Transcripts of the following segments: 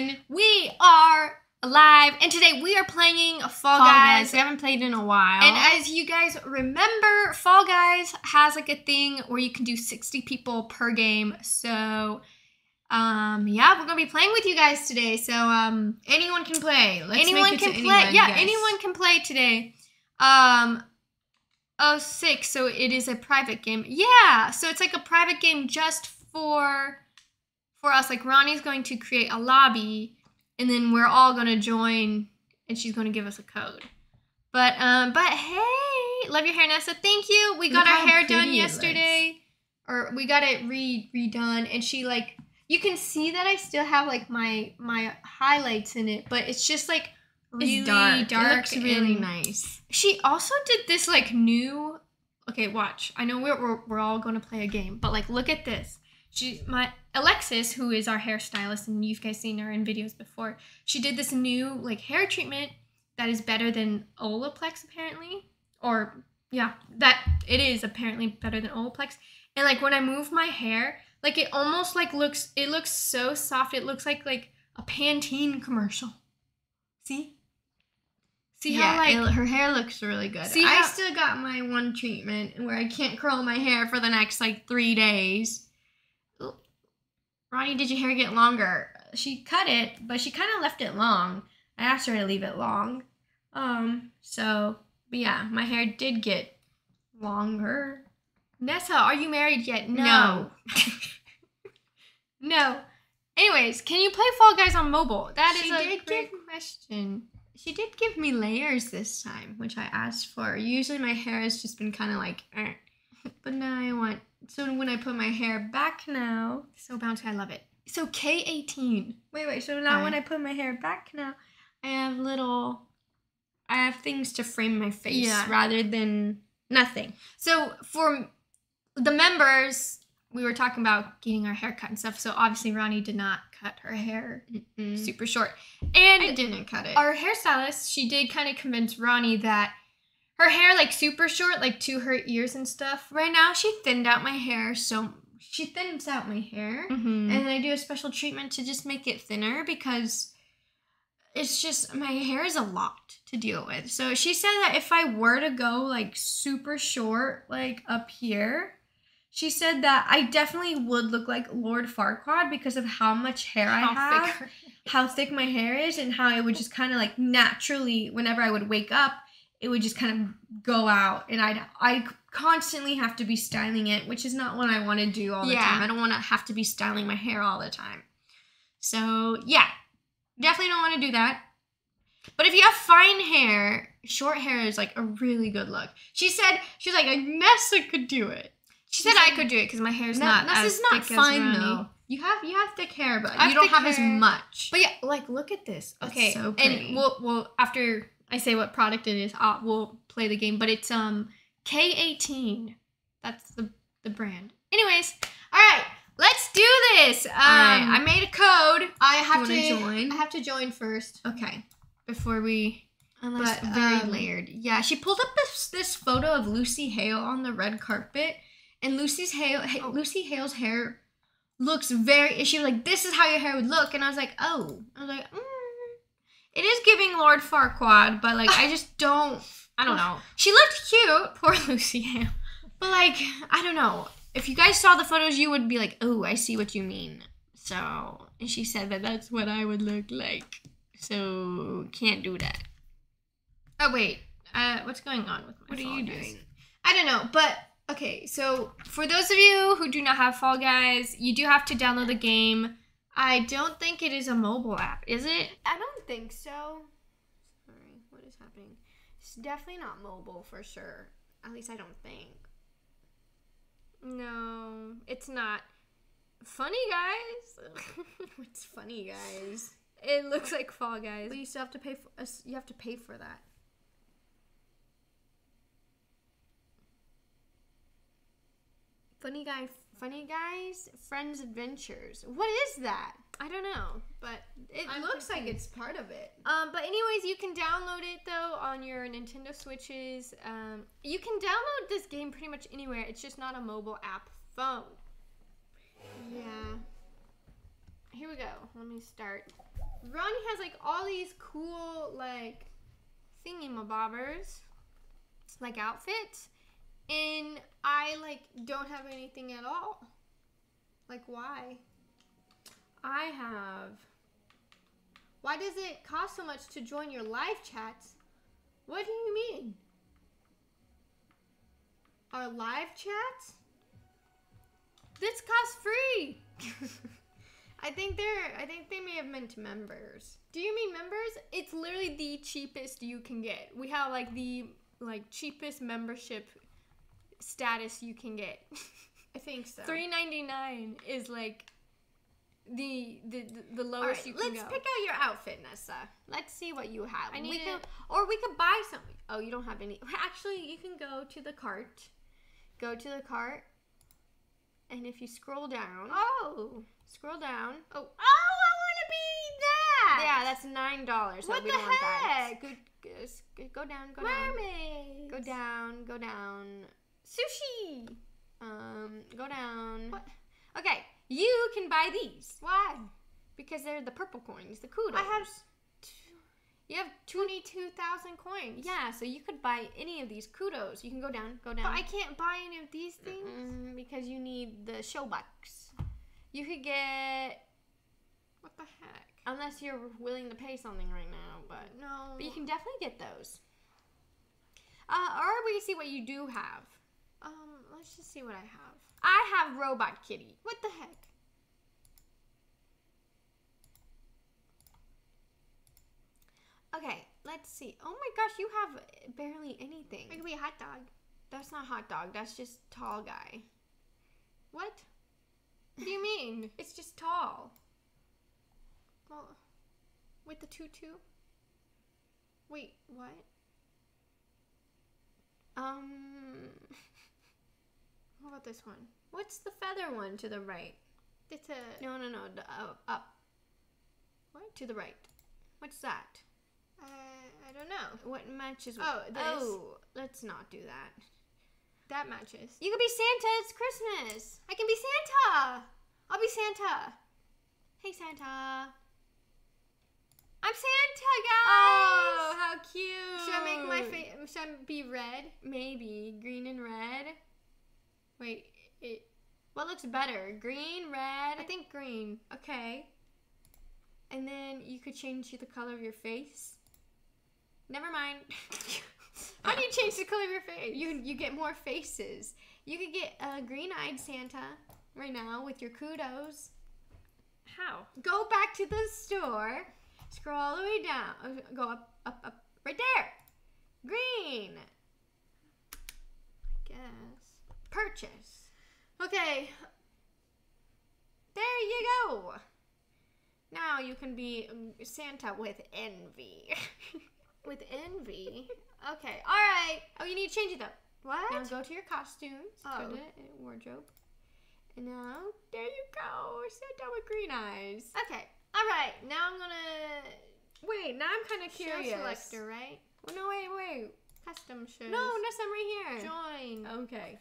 everyone, we are alive, and today we are playing Fall Guys. We haven't played in a while. And as you guys remember, Fall Guys has like a thing where you can do 60 people per game. So yeah, we're gonna be playing with you guys today. So anyone can play. Anyone can play today. 06, so it is a private game. Yeah, so it's like a private game just for us. Like Ronnie's going to create a lobby, and then we're all gonna join, and she's gonna give us a code. But hey, love your hair, Nessa. Thank you. We got our hair done yesterday, or we got it redone, and she like you can see that I still have like my highlights in it, but it's just like really dark. It looks really nice. She also did this like new. Okay, watch. I know we're all gonna play a game, but like look at this. My Alexis, who is our hairstylist, and you've guys seen her in videos before, she did this new like hair treatment that is better than Olaplex apparently, or yeah, that it is apparently better than Olaplex. And like when I move my hair, like it almost like looks so soft. It looks like a Pantene commercial. See? Her hair looks really good. I still got my one treatment where I can't curl my hair for the next like 3 days. Ronnie, did your hair get longer? She cut it, but she kind of left it long. I asked her to leave it long. But yeah, my hair did get longer. Nessa, are you married yet? No. No. Anyways, can you play Fall Guys on mobile? That is a great question. She did give me layers this time, which I asked for. Usually my hair has just been kind of like, but now I want... So when I put my hair back now... So bouncy, I love it. So K-18. Wait, so now when I put my hair back now, I have things to frame my face rather than nothing. So for the members, we were talking about getting our hair cut and stuff. So obviously Ronnie did not cut her hair super short. And I didn't cut it. Our hairstylist, she did kind of convince Ronnie that her hair, like, super short, like, to her ears and stuff. Right now, she thinned out my hair, so she thins out my hair. Mm-hmm. And I do a special treatment to just make it thinner because it's just, my hair is a lot to deal with. So she said that if I were to go, like, super short, like, up here, she said that I definitely would look like Lord Farquaad because of how much hair how thick my hair is, and how it would just kind of, like, naturally, whenever I would wake up, it would just kind of go out, and I constantly have to be styling it, which is not what I want to do all the time. I don't want to have to be styling my hair all the time. So, yeah, definitely don't want to do that. But if you have fine hair, short hair is, like, a really good look. She said, she's like, Nessa could do it. She said I could do it because my hair's not as thick as Nessa's not fine, though. You have thick hair, but you don't have as much. But, yeah, like, look at this. Okay, so and we'll after... I say what product it is. We'll play the game, but it's K-18. That's the brand. Anyways, all right, let's do this. All right, I made a code. I have to join first. Okay, before we. Unless very layered. Yeah, she pulled up this photo of Lucy Hale on the red carpet, and Lucy Hale's hair looks very. She was like, "This is how your hair would look," and I was like, "Oh," I was like. It is giving Lord Farquaad, but, like, I just don't... I don't know. She looked cute. Poor Lucy Hale. But, like, I don't know. If you guys saw the photos, you would be like, oh, I see what you mean. So, and she said that that's what I would look like. So, can't do that. Oh, wait. What's going on with my Fall Guys? What are you doing? I don't know, but... Okay, so, for those of you who do not have Fall Guys, you do have to download the game. I don't think it is a mobile app, is it? I don't think so. Sorry, what is happening? It's definitely not mobile for sure. At least I don't think. No, it's not. Funny Guys? It's Funny Guys. It looks like Fall Guys. But you still have to pay for you have to pay for that. Funny Guys, Friends Adventures. What is that? I don't know, but it looks like it's part of it. But anyways, you can download it, though, on your Nintendo Switches. You can download this game pretty much anywhere. It's just not a mobile app phone. Yeah. Here we go. Let me start. Ronnie has like all these cool like thingamabobbers, like outfits, and I like don't have anything at all. Like why? I have. Why does it cost so much to join your live chats? What do you mean? Our live chats? This costs free. I think they may have meant members. Do you mean members? It's literally the cheapest you can get. We have like the cheapest membership status you can get. I think so. $3.99 is like the lowest you can go. Let's pick out your outfit, Nessa. Let's see what you have. I need it. Or we could buy something. Oh, you don't have any. Actually, you can go to the cart. Go to the cart. And if you scroll down. Oh. Scroll down. Oh. Oh, I want to be that. Yeah, that's $9. What the heck? Go down, go down. Mermaids. Go down, go down. Sushi. Go down. What? Okay, you can buy these. Why? Because they're the purple coins, the kudos. I have. You have 22,000 coins. Yeah, so you could buy any of these kudos. You can go down, go down. But I can't buy any of these things because you need the show bucks. You could get. What the heck? Unless you're willing to pay something right now, but no. But you can definitely get those. Or we can see what you do have. Let's just see what I have. I have Robot Kitty. What the heck? Okay, let's see. Oh my gosh, you have barely anything. It could be a hot dog. That's not hot dog. That's just tall guy. What? What do you mean? It's just tall. Well, with the tutu? Wait, what? How about this one? What's the feather one to the right? It's a... No, no, no. Up. What? To the right. What's that? I don't know. What matches with... Oh, this. Oh, let's not do that. That matches. You can be Santa. It's Christmas. I can be Santa. I'll be Santa. Hey, Santa. I'm Santa, guys. Oh, how cute. Should I make my face... Should I be red? Maybe. Green and red. Wait, what looks better? Green, red? I think green. Okay. And then you could change the color of your face. Never mind. How do you change the color of your face? You get more faces. You could get a green-eyed Santa right now with your kudos. How? Go back to the store. Scroll all the way down. Go up, up, up. Right there. Green. I guess. Purchase. Okay. There you go. Now you can be Santa with envy. With envy? Okay. All right. Oh, you need to change it though. What? Now go to your costumes. Oh. Go to wardrobe. And now, there you go. Santa with green eyes. Okay. All right. Now I'm going to... Wait, now I'm kind of curious. Show selector, right? Well, no, wait. Custom shows. No, Nessa, I'm right here. Join. Okay.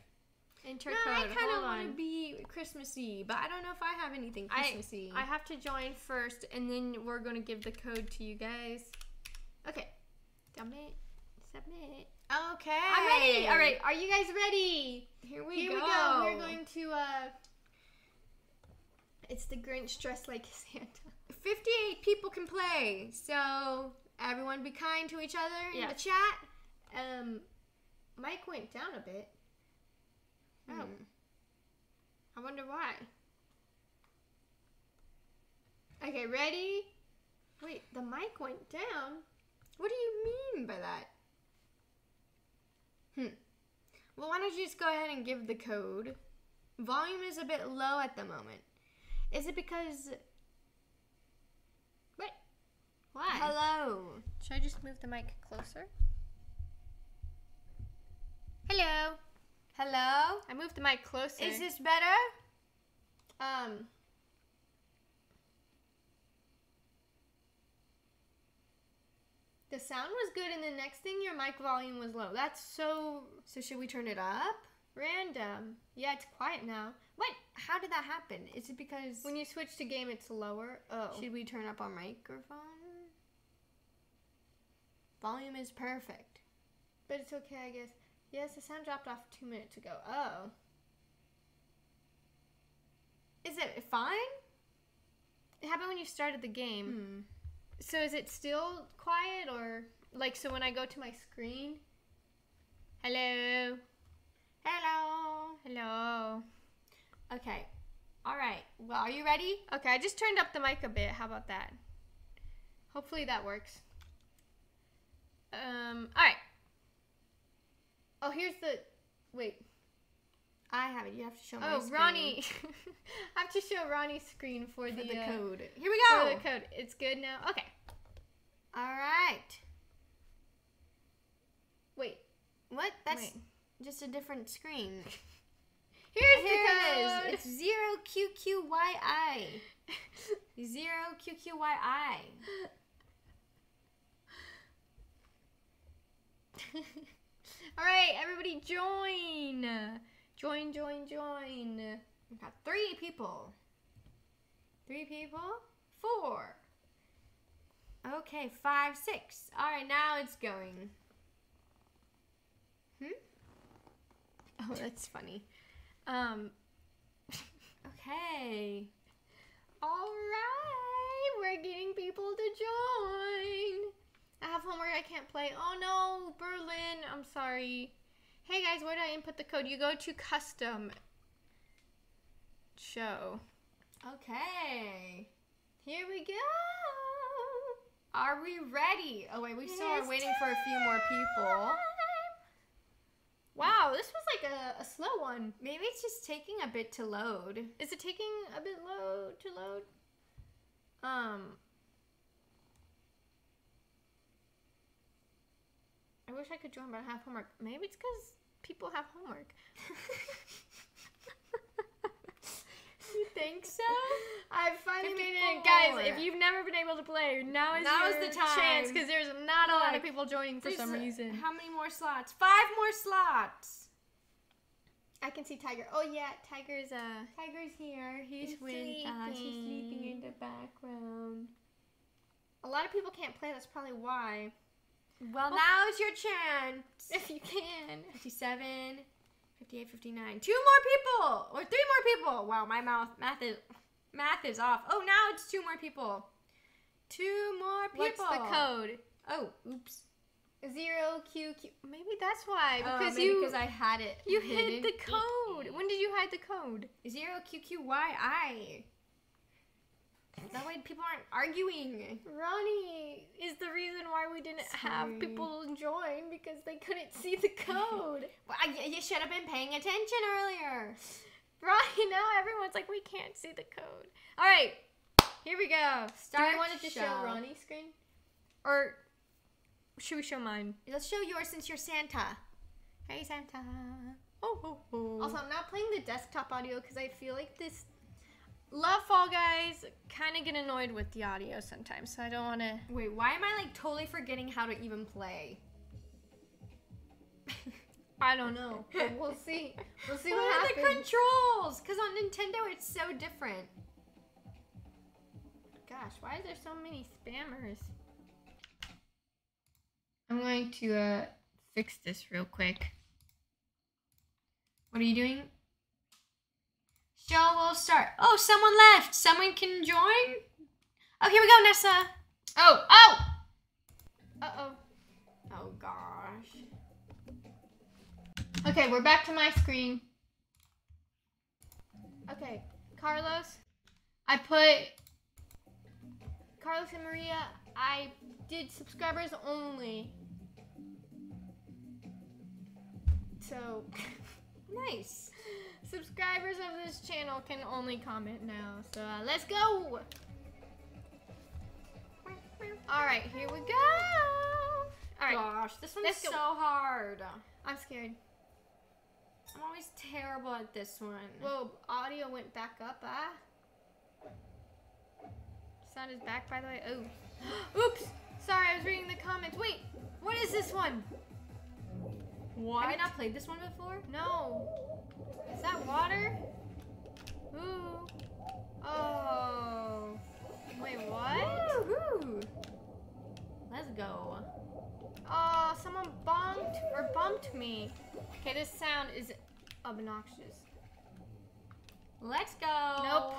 Enter code. I kind of want to be Christmassy, but I don't know if I have anything Christmassy. I have to join first, and then we're going to give the code to you guys. Okay. Submit. Submit. Okay. I'm ready. All right. Are you guys ready? Here we go. We're going to... It's the Grinch dressed like Santa. 58 people can play, so everyone be kind to each other in the chat. Mike went down a bit. Oh. I wonder why. Okay, ready? Wait, the mic went down? What do you mean by that? Well, why don't you just go ahead and give the code? Volume is a bit low at the moment. Is it because... What? Why? Hello. Should I just move the mic closer? Hello. Hello? I moved the mic closer. Is this better? The sound was good, and the next thing your mic volume was low. That's so... So should we turn it up? Random. yeah, it's quiet now. What? How did that happen? Is it because when you switch to game, it's lower? Oh. Should we turn up our microphone? Volume is perfect. But it's okay, I guess. Yes, the sound dropped off 2 minutes ago. Oh. Is it fine? It happened when you started the game. Hmm. So is it still quiet, or... Like, so when I go to my screen... Hello. Hello. Hello. Okay. All right. Well, are you ready? Okay, I just turned up the mic a bit. How about that? Hopefully that works. All right. Oh, here's the... Wait. I have it. You have to show my screen. Oh, Ronnie. I have to show Ronnie's screen for the code. Here we go. For the code. It's good now. Okay. All right. Wait. What? That's just a different screen. Here it is. It's 0QQYI. 0QQYI. All right, everybody join. Join. We've got three people. Four. Okay, 5, 6. All right, now it's going. Oh, that's funny. Okay. All right. We're getting people to join. I have homework. I can't play. Oh, no. Berlin. I'm sorry. Hey, guys. Where do I input the code? You go to custom show. Okay. Here we go. Are we ready? Oh, wait. We still are waiting for a few more people. Wow, this was like a slow one. Maybe it's just taking a bit to load. Is it taking a bit to load? I wish I could join, but I have homework. Maybe it's because people have homework. You think so? I finally made it. Guys, if you've never been able to play, now is the chance because there's not a lot of people joining for some reason. How many more slots? 5 more slots. I can see Tiger. Oh, yeah. Tiger's here. He's with us. He's sleeping in the background. A lot of people can't play. That's probably why. Well, now's your chance. If you can. 57. 58, 59. 2 more people! Or 3 more people! Wow, my math is off. Oh, now it's 2 more people. 2 more people. What's the code? Oh, oops. 0QQ. Maybe that's why. Because I had it. You hid the code. When did you hide the code? 0QQYI. That way people aren't arguing. Ronnie is the reason why we didn't have people join, because they couldn't see the code. Well, you should have been paying attention earlier. Ronnie, now everyone's like, we can't see the code. All right, here we go. Do you want to show Ronnie's screen? Or should we show mine? Let's show yours since you're Santa. Hey, Santa. Oh, oh, oh. Also, I'm not playing the desktop audio because I feel like this... Love Fall Guys, kind of get annoyed with the audio sometimes, so I don't want to... Wait, why am I, like, totally forgetting how to even play? I don't know, but we'll see. We'll see what happens. What are the controls? Because on Nintendo, it's so different. Gosh, why is there so many spammers? I'm going to fix this real quick. What are you doing? Show will start. Oh, someone left. Someone can join. Oh, here we go, Nessa. Oh, oh. Uh-oh. Oh, gosh. Okay, we're back to my screen. Okay, Carlos. I put Carlos and Maria. I did subscribers only. So, nice. Subscribers of this channel can only comment now, so let's go! Alright, here we go! Alright. Gosh, this one's so hard. I'm scared. I'm always terrible at this one. Whoa, audio went back up, Sound is back, by the way. Oh. Oops! Sorry, I was reading the comments. Wait, what is this one? What? Have you not played this one before? No. this sound is obnoxious. Let's go. Nope.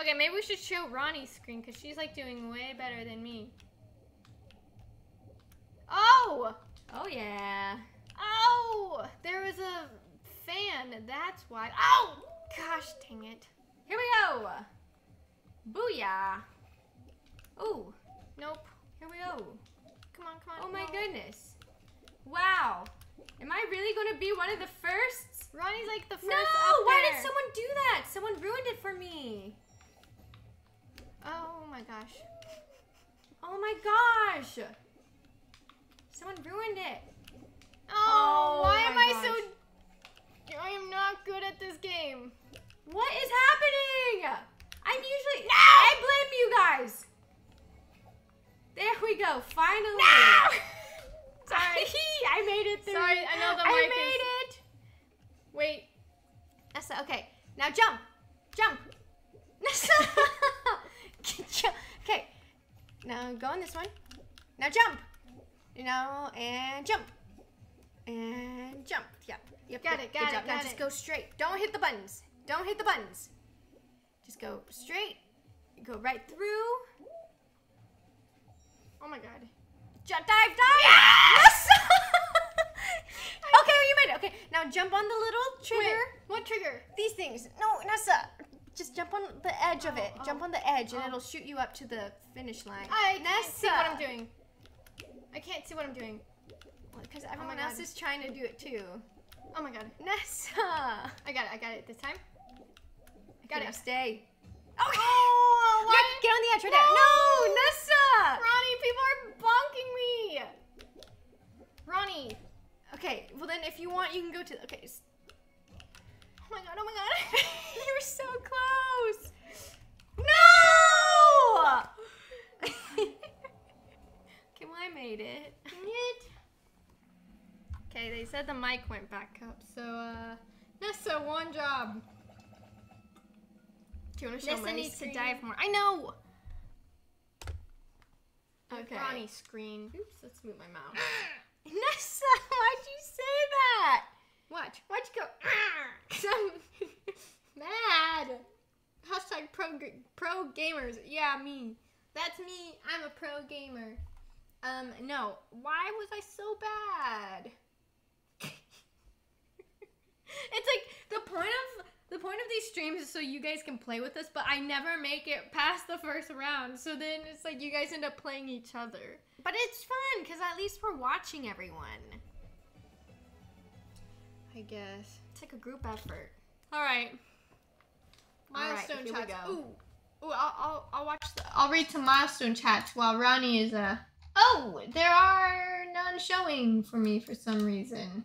Okay, maybe we should show Ronnie's screen because she's like doing way better than me. Oh! Oh yeah. Oh! There was a fan. That's why. Oh! Gosh dang it. Here we go. Booyah. Ooh. Nope. Here we go. Come on, come on. Oh my goodness. Wow. Am I really going to be one of the firsts? Ronnie's like the first up there. No, why did someone do that? Someone ruined it for me. Oh my gosh. Oh my gosh. Someone ruined it. Oh, why am I so... I am not good at this game. What is happening? I'm usually... No! I blame you guys. There we go. Finally. No! Sorry. I made it through. Sorry, I know the mic is... I made it. Wait. Nessa, okay. Now jump. Jump. Nessa. Okay. Now go on this one. Now jump. You know, and jump. And jump. Yep. Yep. Got it. Got it. Now just go straight. Don't hit the buttons. Don't hit the buttons. Just go straight. Go right through. Oh my god. Jump, dive, dive! Yes! Okay, well, you made it. Okay, now jump on the little trigger. Wait, what trigger? These things. No, Nessa. Just jump on the edge of it. Jump on the edge, and it'll shoot you up to the finish line. I can't see what I'm doing. I can't see what I'm doing. Because everyone else is trying to do it, too. Oh, my God. Nessa. I got it this time. I got it. Stay. Okay. Oh, why? Get on the edge right there. No, Nessa. Ronnie, people are bonking me. Ronnie. Okay, well then if you want, you can go to, okay. Oh my God, you were so close. No! Okay, well I made it. Okay, they said the mic went back up, so Nessa, one job. Do you want to show Nessa needs to dive more. I know! Okay. Ronnie's screen. Oops, let's move my mouth. Nessa, why'd you say that? Watch. Why'd you go? Because I'm mad. Hashtag pro gamers. Yeah, me. That's me. I'm a pro gamer. No. Why was I so bad? It's like the point of... The point of these streams is so you guys can play with us, but I never make it past the first round. So then it's like you guys end up playing each other. But it's fun because at least we're watching everyone. I guess. It's like a group effort. All right. Milestone chats. Ooh. Ooh, I'll watch the, I'll read some milestone chats while Ronnie is Oh, there are none showing for me for some reason.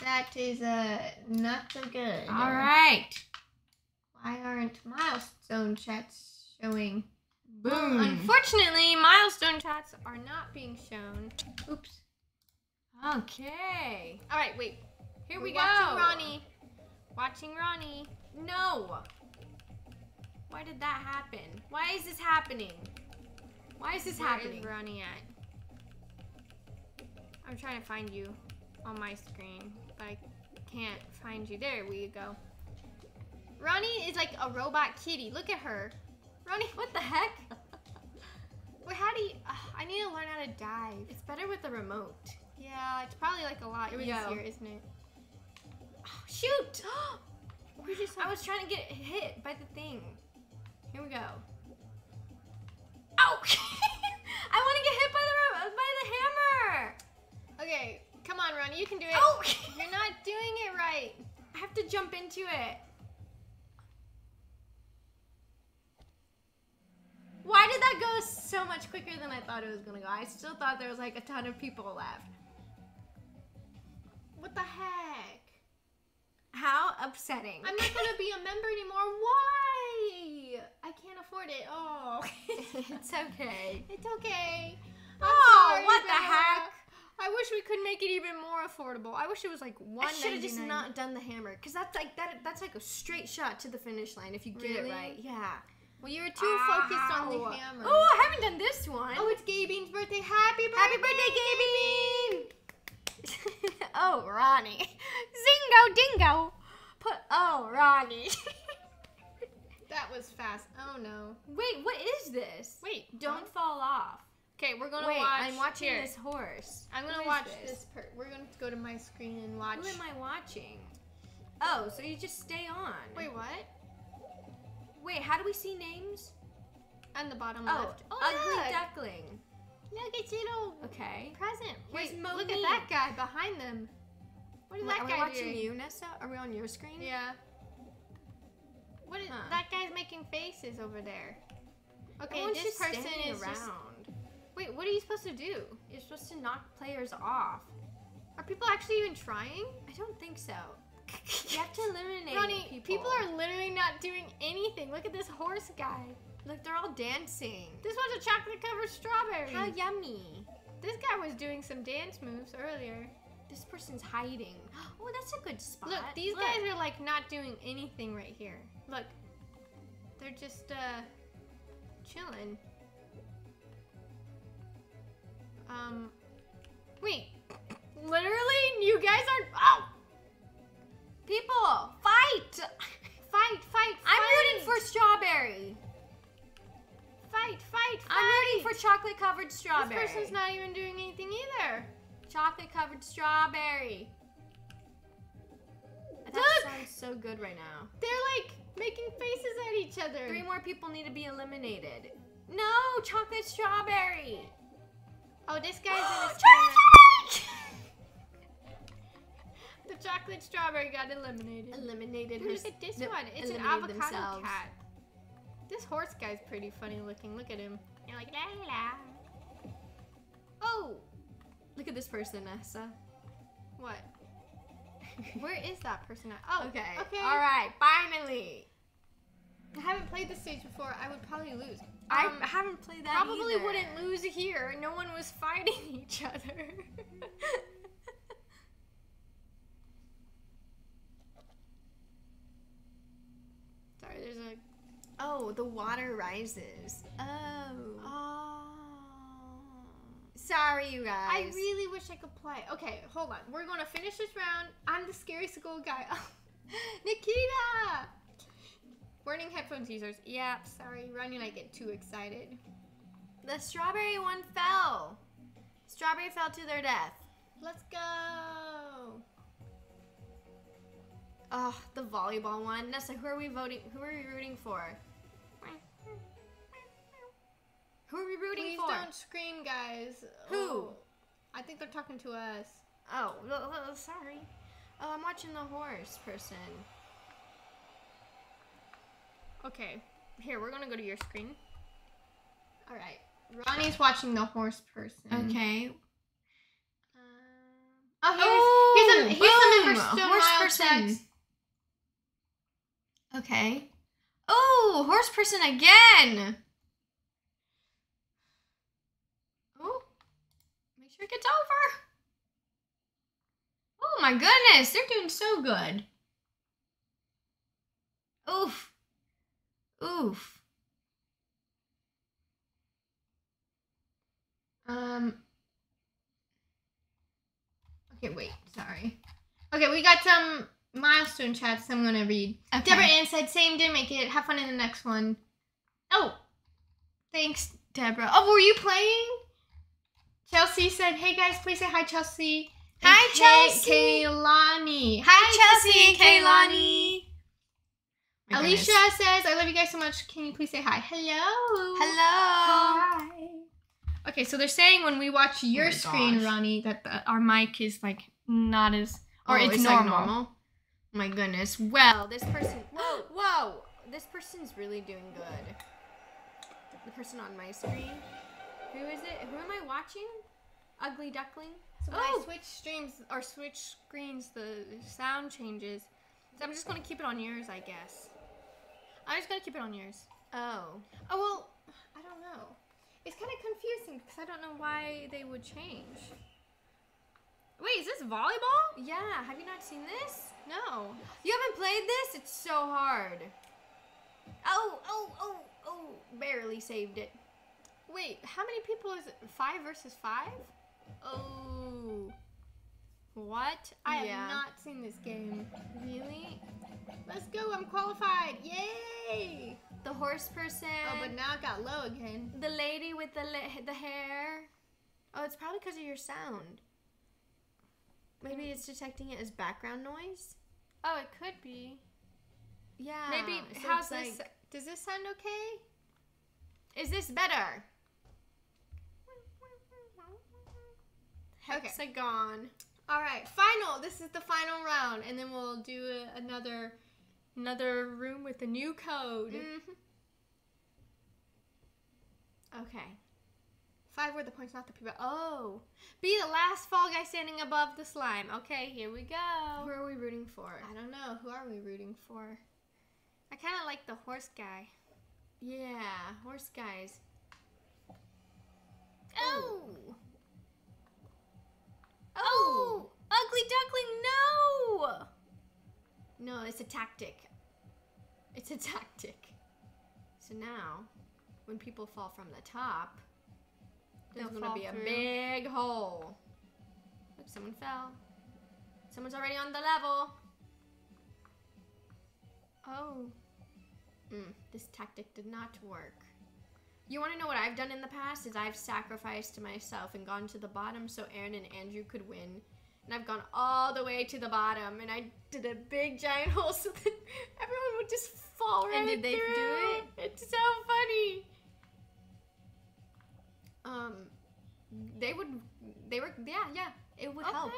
That is not so good. All right. Why aren't milestone chats showing? Boom. Well, unfortunately, milestone chats are not being shown. Oops. Okay. All right, wait. Here we go. Watching Ronnie. Watching Ronnie. No. Why did that happen? Why is this happening? Why is this happening? Where is Ronnie at? I'm trying to find you on my screen, but I can't find you. There we go. Ronnie is like a robot kitty. Look at her. Ronnie, what the heck? Wait, how do you... I need to learn how to dive. It's better with the remote. Yeah, it's probably like a lot easier, isn't it? Oh, shoot! I was trying to get hit by the thing. Here we go. Ow! I want to get hit by the hammer! Okay. Come on, Ronnie, you can do it. Oh. You're not doing it right. I have to jump into it. Why did that go so much quicker than I thought it was gonna go? I still thought there was like a ton of people left. What the heck? How upsetting. I'm not gonna be a member anymore. Why? I can't afford it. Oh. It's okay. It's okay. Oh, what the heck? I wish we could make it even more affordable. I wish it was like $1.99. I should have just not done the hammer, because that's like that's like a straight shot to the finish line if you get it right. Yeah. Well, you were too focused on the hammer. Oh, I haven't done this one. Oh, it's Gabby's birthday. Happy birthday, Gabby Bean! Oh, Ronnie. Zingo dingo. Oh, Ronnie. That was fast. Oh, no. Wait, what is this? Wait. Don't fall off. Okay, we're going to watch. I'm watching this horse. I'm going to watch this. We're going to go to my screen and watch. Who am I watching? Oh, so you just stay on. Wait, what? Wait, how do we see names? On the bottom left. Oh, Ugly Duckling. Look, it's little present. Wait, look at that guy behind them. What is that guy doing? Are we watching you, Nessa? Are we on your screen? Yeah. What is, that guy's making faces over there. Okay, this person is around. Wait, what are you supposed to do? You're supposed to knock players off. Are people actually even trying? I don't think so. You have to eliminate people. People are literally not doing anything. Look at this horse guy. Look, they're all dancing. This one's a chocolate-covered strawberry. How yummy. This guy was doing some dance moves earlier. This person's hiding. Oh, that's a good spot. Look, these guys are like not doing anything right here. Look, they're just chilling. Wait, literally, you guys are. Oh, people, fight! Fight! Fight! I'm rooting for strawberry. Fight! Fight! Fight! I'm rooting for chocolate-covered strawberry. This person's not even doing anything either. Chocolate-covered strawberry. That sounds so good right now. They're like making faces at each other. 3 more people need to be eliminated. No, chocolate strawberry. Oh, this guy's in a strawberry. The chocolate strawberry got eliminated. Eliminated. Look at this one. It's an avocado cat. This horse guy's pretty funny looking. Look at him. You're like la la. Oh. Look at this person, Nessa. What? Where is that person at? Oh, okay. Okay. All right, finally. I haven't played this stage before. I would probably lose. I haven't played that probably either. Wouldn't lose here. No one was fighting each other. Sorry, there's a... Oh, the water rises. Oh. Oh. Sorry, you guys. I really wish I could play. Okay, hold on. We're going to finish this round. I'm the scary school guy. Nikita! Burning headphones users. Yeah, sorry. Ronnie and I get too excited. The strawberry one fell. Strawberry fell to their death. Let's go. Oh, the volleyball one. Nessa, who are we voting? Who are we rooting for? Who are we rooting for? Please don't scream, guys. Who? Oh, I think they're talking to us. Oh, sorry. Oh, I'm watching the horse person. Okay. Here, we're going to go to your screen. All right. Ronnie's watching the horse person. Okay. Oh, here's some horse person. Sex. Okay. Oh, horse person again. It gets over. Oh my goodness, they're doing so good. Oof. Oof. Okay, wait, sorry. Okay, we got some milestone chats I'm gonna read. Okay. Deborah Ann said, same, didn't make it. Have fun in the next one. Oh. Thanks, Deborah. Oh, were you playing? Chelsea said, hey guys, please say hi, Chelsea. Hi, Chelsea. Kaylani. Hi, Chelsea and Kaylani. Alicia says, I love you guys so much. Can you please say hi? Hello. Hello. Hi. Okay, so they're saying when we watch your screen, Ronnie, that our mic is like not as, or it's normal. Like normal. My goodness. Well, this person, whoa, whoa. This person's really doing good. The person on my screen. Who is it? Who am I watching? Ugly Duckling? So when I switch streams, or switch screens, the sound changes. So I'm just going to keep it on yours, I guess. I'm just going to keep it on yours. Oh. Oh, well, I don't know. It's kind of confusing because I don't know why they would change. Wait, is this volleyball? Yeah. Have you not seen this? No. You haven't played this? It's so hard. Oh, oh, oh, oh. Barely saved it. Wait, how many people is it? 5 versus 5? Oh. What? I have not seen this game. Really? Let's go, I'm qualified. Yay! The horse person. Oh, but now it got low again. The lady with the hair. Oh, it's probably because of your sound. Maybe it's detecting it as background noise? Oh, it could be. Yeah. Maybe, so how's this? Like, does this sound okay? Is this better? Hexagon. Okay. All right, final. This is the final round, and then we'll do another room with a new code. Mm-hmm. Okay. 5 were the points, not the people. Oh, be the last Fall Guy standing above the slime. Okay, here we go. Who are we rooting for? I don't know. Who are we rooting for? I kind of like the horse guy. Yeah, horse guys. Oh. Oh! Ugly duckling, no! No, it's a tactic. It's a tactic. So now, when people fall from the top, there's gonna be a big hole. Look, someone fell. Someone's already on the level. Oh. This tactic did not work. You want to know what I've done in the past is I've sacrificed to myself and gone to the bottom so Aaron and Andrew could win. And I've gone all the way to the bottom and I did a big giant hole so that everyone would just fall right through. And did they do it? It's so funny. It would help.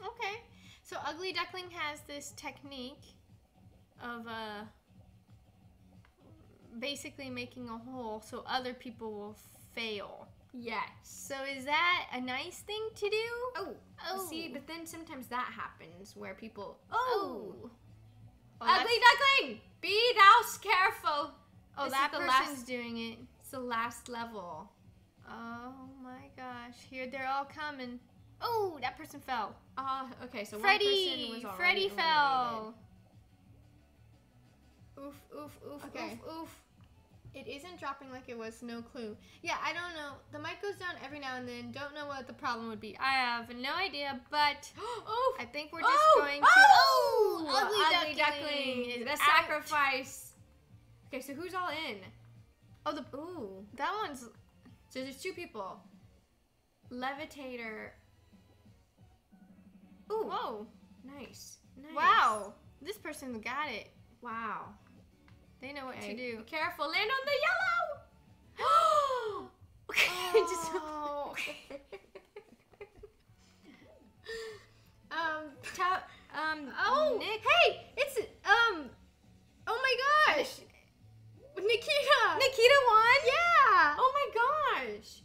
Okay. So Ugly Duckling has this technique of basically making a hole so other people will fail. Yes. So is that a nice thing to do? Oh. See, but then sometimes that happens where people... Ugly duckling! Be thou careful! Oh, that person's doing it. It's the last level. Oh my gosh. Here, they're all coming. Oh, that person fell. Okay, so Freddy. One person was already Freddy fell. Eliminated. Oof, oof, oof, okay. Oof, oof. It isn't dropping like it was, no clue. Yeah, I don't know. The mic goes down every now and then. Don't know what the problem would be. I have no idea, but I think we're just going to... Ugly duckling. The sacrifice. Okay, so who's all in? That one's... So there's 2 people. Levitator. Ooh. Whoa. Nice. Nice. Wow. This person got it. Wow. They know what to do. Be careful. Land on the yellow! Oh. Nick. Hey! It's, oh my gosh! Nikita! Nikita won? Yeah! Oh my gosh!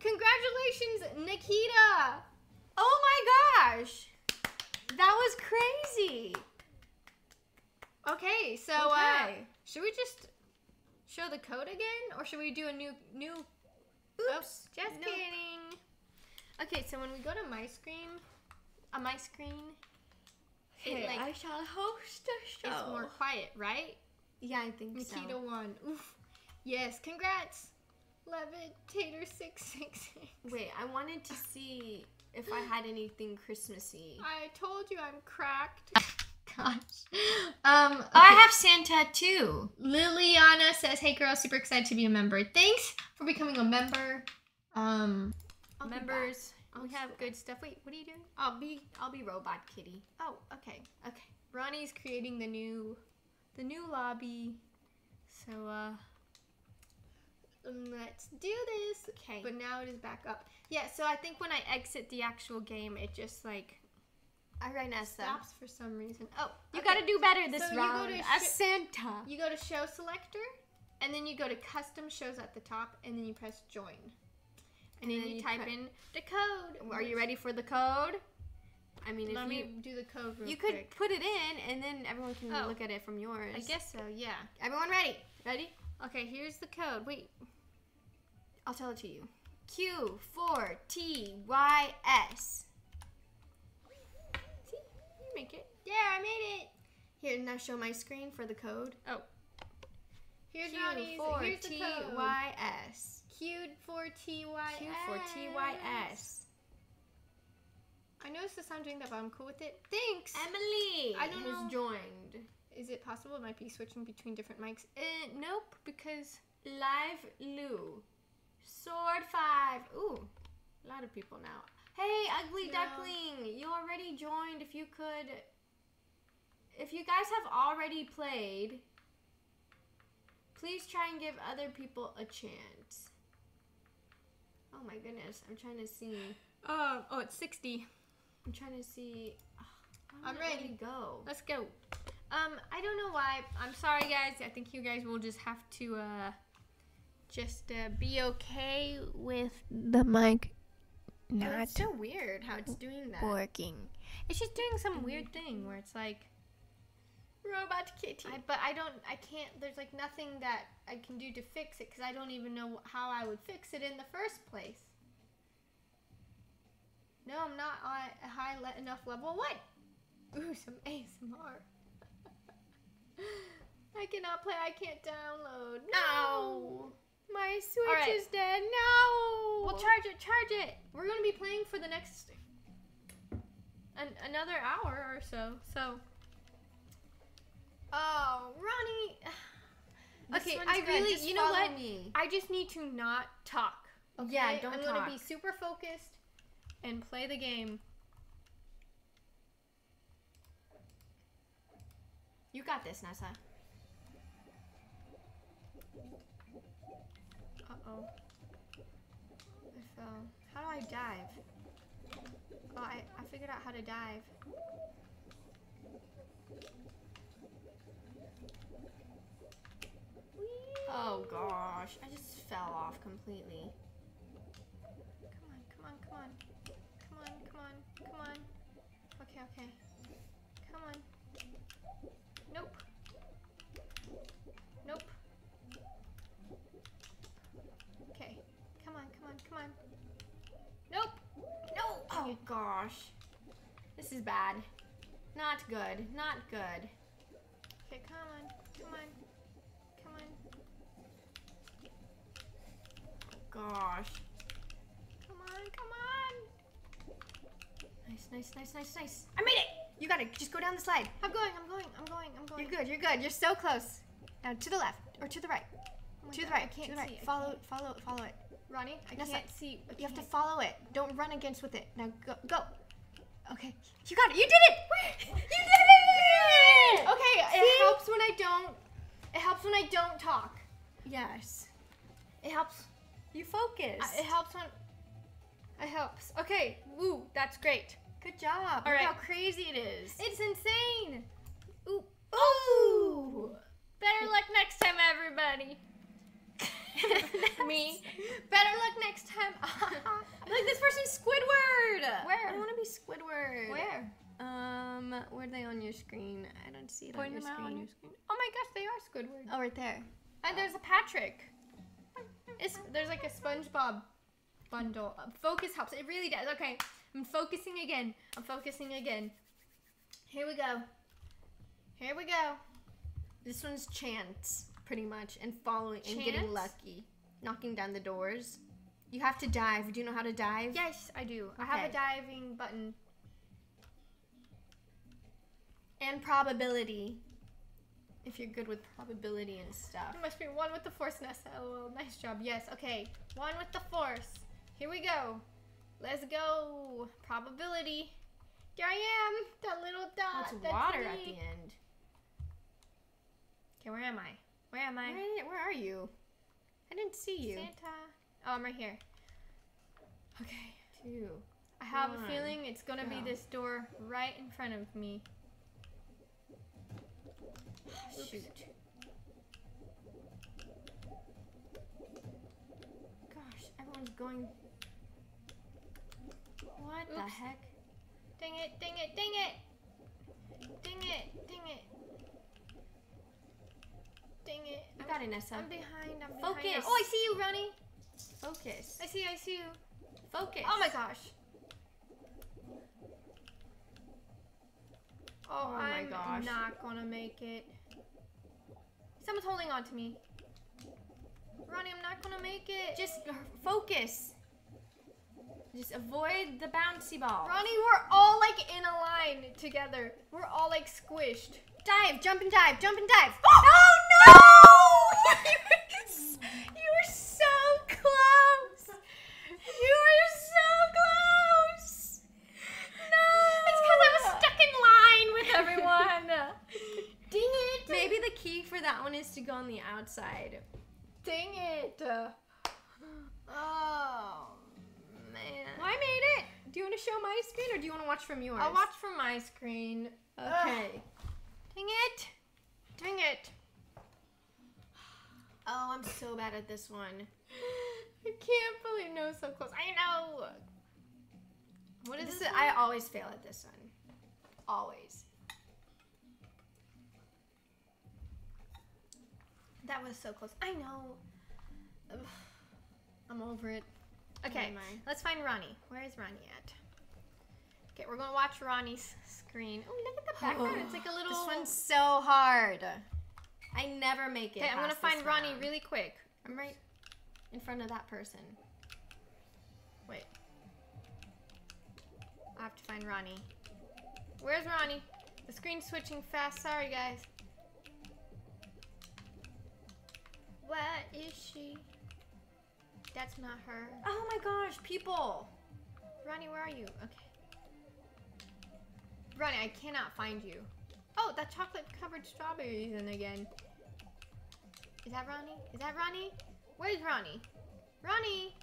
Congratulations, Nikita! Oh my gosh! That was crazy! Okay, so should we just show the code again, or should we do a new? Oops, just kidding. Okay, so when we go to my screen, on my screen, hey, like, I shall host a show. It's more quiet, right? Yeah, I think so. Nikita won. Oof. Yes, congrats, Levitator666. Wait, I wanted to see if I had anything Christmassy. I told you I'm cracked. Gosh. Okay. I have Santa too. Liliana says, "Hey girl, super excited to be a member. Thanks for becoming a member." Members, we have good stuff. Wait, what are you doing? I'll be Robot Kitty. Oh, okay, okay. Ronnie's creating the new lobby. So let's do this. Okay. But now it is back up. Yeah. So I think when I exit the actual game, it just like. I ran as stops for some reason. Oh, you gotta do better this round. As Santa. You go to show selector, and then you go to custom shows at the top, and then you press join. And then you type in the code. Are you ready for the code? I mean, let me do the code real quick. You could put it in, and then everyone can look at it from yours. I guess so, yeah. Everyone ready? Ready? Okay, here's the code. Wait. I'll tell it to you. Q4TYS. Make it. Yeah, I made it. Here, now show my screen for the code. Oh. Here's Ronnie's. Here's the code. Q4TYS. I noticed the sound doing that, but I'm cool with it. Thanks, Emily. I don't know. Who's joined? Is it possible it might be switching between different mics? Nope, because Live Lou, Sword 5. Ooh, a lot of people now. Hey, Ugly Duckling, you already joined. If you could, if you guys have already played, please try and give other people a chance. Oh my goodness, I'm trying to see. Oh, it's 60. I'm trying to see. Oh, I'm ready to go. Let's go. I don't know why. I'm sorry, guys. I think you guys will just have to be okay with the mic. Not it's so weird how it's doing that. Working. It's just doing some weird thing where it's like robot kitty. I can't. There's like nothing that I can do to fix it because I don't even know how I would fix it in the first place. No, I'm not on a high enough level. What? Ooh, some ASMR. I cannot play. I can't download. No. My Switch is dead. No. We'll charge it. Charge it. We're going to be playing for the next another hour or so. So. Oh, Ronnie. Okay, I really, you know what? Me. I just need to not talk. Okay? Yeah, don't talk. I'm going to be super focused and play the game. You got this, Nessa. Uh-oh. I fell. How do I dive? Oh, I figured out how to dive. Whee! Oh, gosh. I just fell off completely. Come on, come on, come on. Come on, come on, come on. Okay, okay. Come on. Nope. Nope. Okay. Come on, come on, come on. Nope. No. Oh, gosh. This is bad. Not good. Not good. Okay, come on. Come on. Come on. Gosh. Come on, come on. Nice, nice, nice, nice, nice. I made it! You got it. Just go down the slide. I'm going. I'm going. I'm going. I'm going. You're good. You're good. You're so close. Now to the left or to the right. Oh to God, the right. I can't to the right. See. Follow. Follow. Follow it. Ronnie, I can't see. I you have to follow it. Don't run against with it. Now go. Go. Okay. You got it. You did it. You did it. Okay. See? It helps when I don't. It helps when I don't talk. Yes. It helps. You focus. It helps when. It helps. Okay. Woo. That's great. Good job. All right. Look how crazy it is. It's insane. Ooh. Ooh. Better luck next time, everybody. Me. Better luck next time. Like this person's Squidward. Where? I don't want to be Squidward. Where? Were they on your screen? I don't see it on your screen. On your screen. Oh my gosh, they are Squidward. Oh, right there. And there's a Patrick. There's like a SpongeBob bundle. Focus helps. It really does. Okay. I'm focusing again. I'm focusing again. Here we go. Here we go. This one's chance, pretty much, and following and getting lucky. Knocking down the doors. You have to dive. Do you know how to dive? Yes, I do. Okay. I have a diving button. And probability. If you're good with probability and stuff. It must be one with the force, Nessa. Oh, nice job. Yes, okay. One with the force. Here we go. Let's go. Probability. There I am. That little dot. That's water at the end. Okay, where am I? Where am I? Where are you? I didn't see you. Santa. Oh, I'm right here. Okay. Two. I have a feeling it's going to be this door right in front of me. Shoot. Gosh, everyone's going... What the heck? Dang it, dang it, dang it! Dang it, dang it. Dang it. You got it, Nessa. I'm behind, I'm behind. Focus. Oh, I see you, Ronnie. Focus. I see you. Focus. Oh my gosh. Oh my gosh. I'm not gonna make it. Someone's holding on to me. Ronnie, I'm not gonna make it. Just focus. Just avoid the bouncy ball. Ronnie, we're all like in a line together. We're all like squished. Dive, jump and dive, jump and dive. Oh no! You were so close. You were so close. No. It's because I was stuck in line with everyone. Dang it. Maybe the key for that one is to go on the outside. Dang it. Oh. Man. Well, I made it. Do you want to show my screen or do you want to watch from yours? I'll watch from my screen. Okay. Dang it. Dang it. Oh, I'm so bad at this one. I can't believe no, so close. I know. What is this? I always fail at this one. Always. That was so close. I know. Ugh. I'm over it. Okay, let's find Ronnie. Where is Ronnie at? Okay, we're gonna watch Ronnie's screen. Oh, look at the background. It's like a little. This one's so hard. I never make it. Okay, I'm gonna find Ronnie really quick. I'm right in front of that person. Wait. I have to find Ronnie. Where's Ronnie? The screen's switching fast. Sorry, guys. Where is she? That's not her. Oh my gosh, people! Ronnie, where are you? Okay. Ronnie, I cannot find you. Oh, that chocolate-covered strawberry is in again. Is that Ronnie? Is that Ronnie? Where's Ronnie? Ronnie!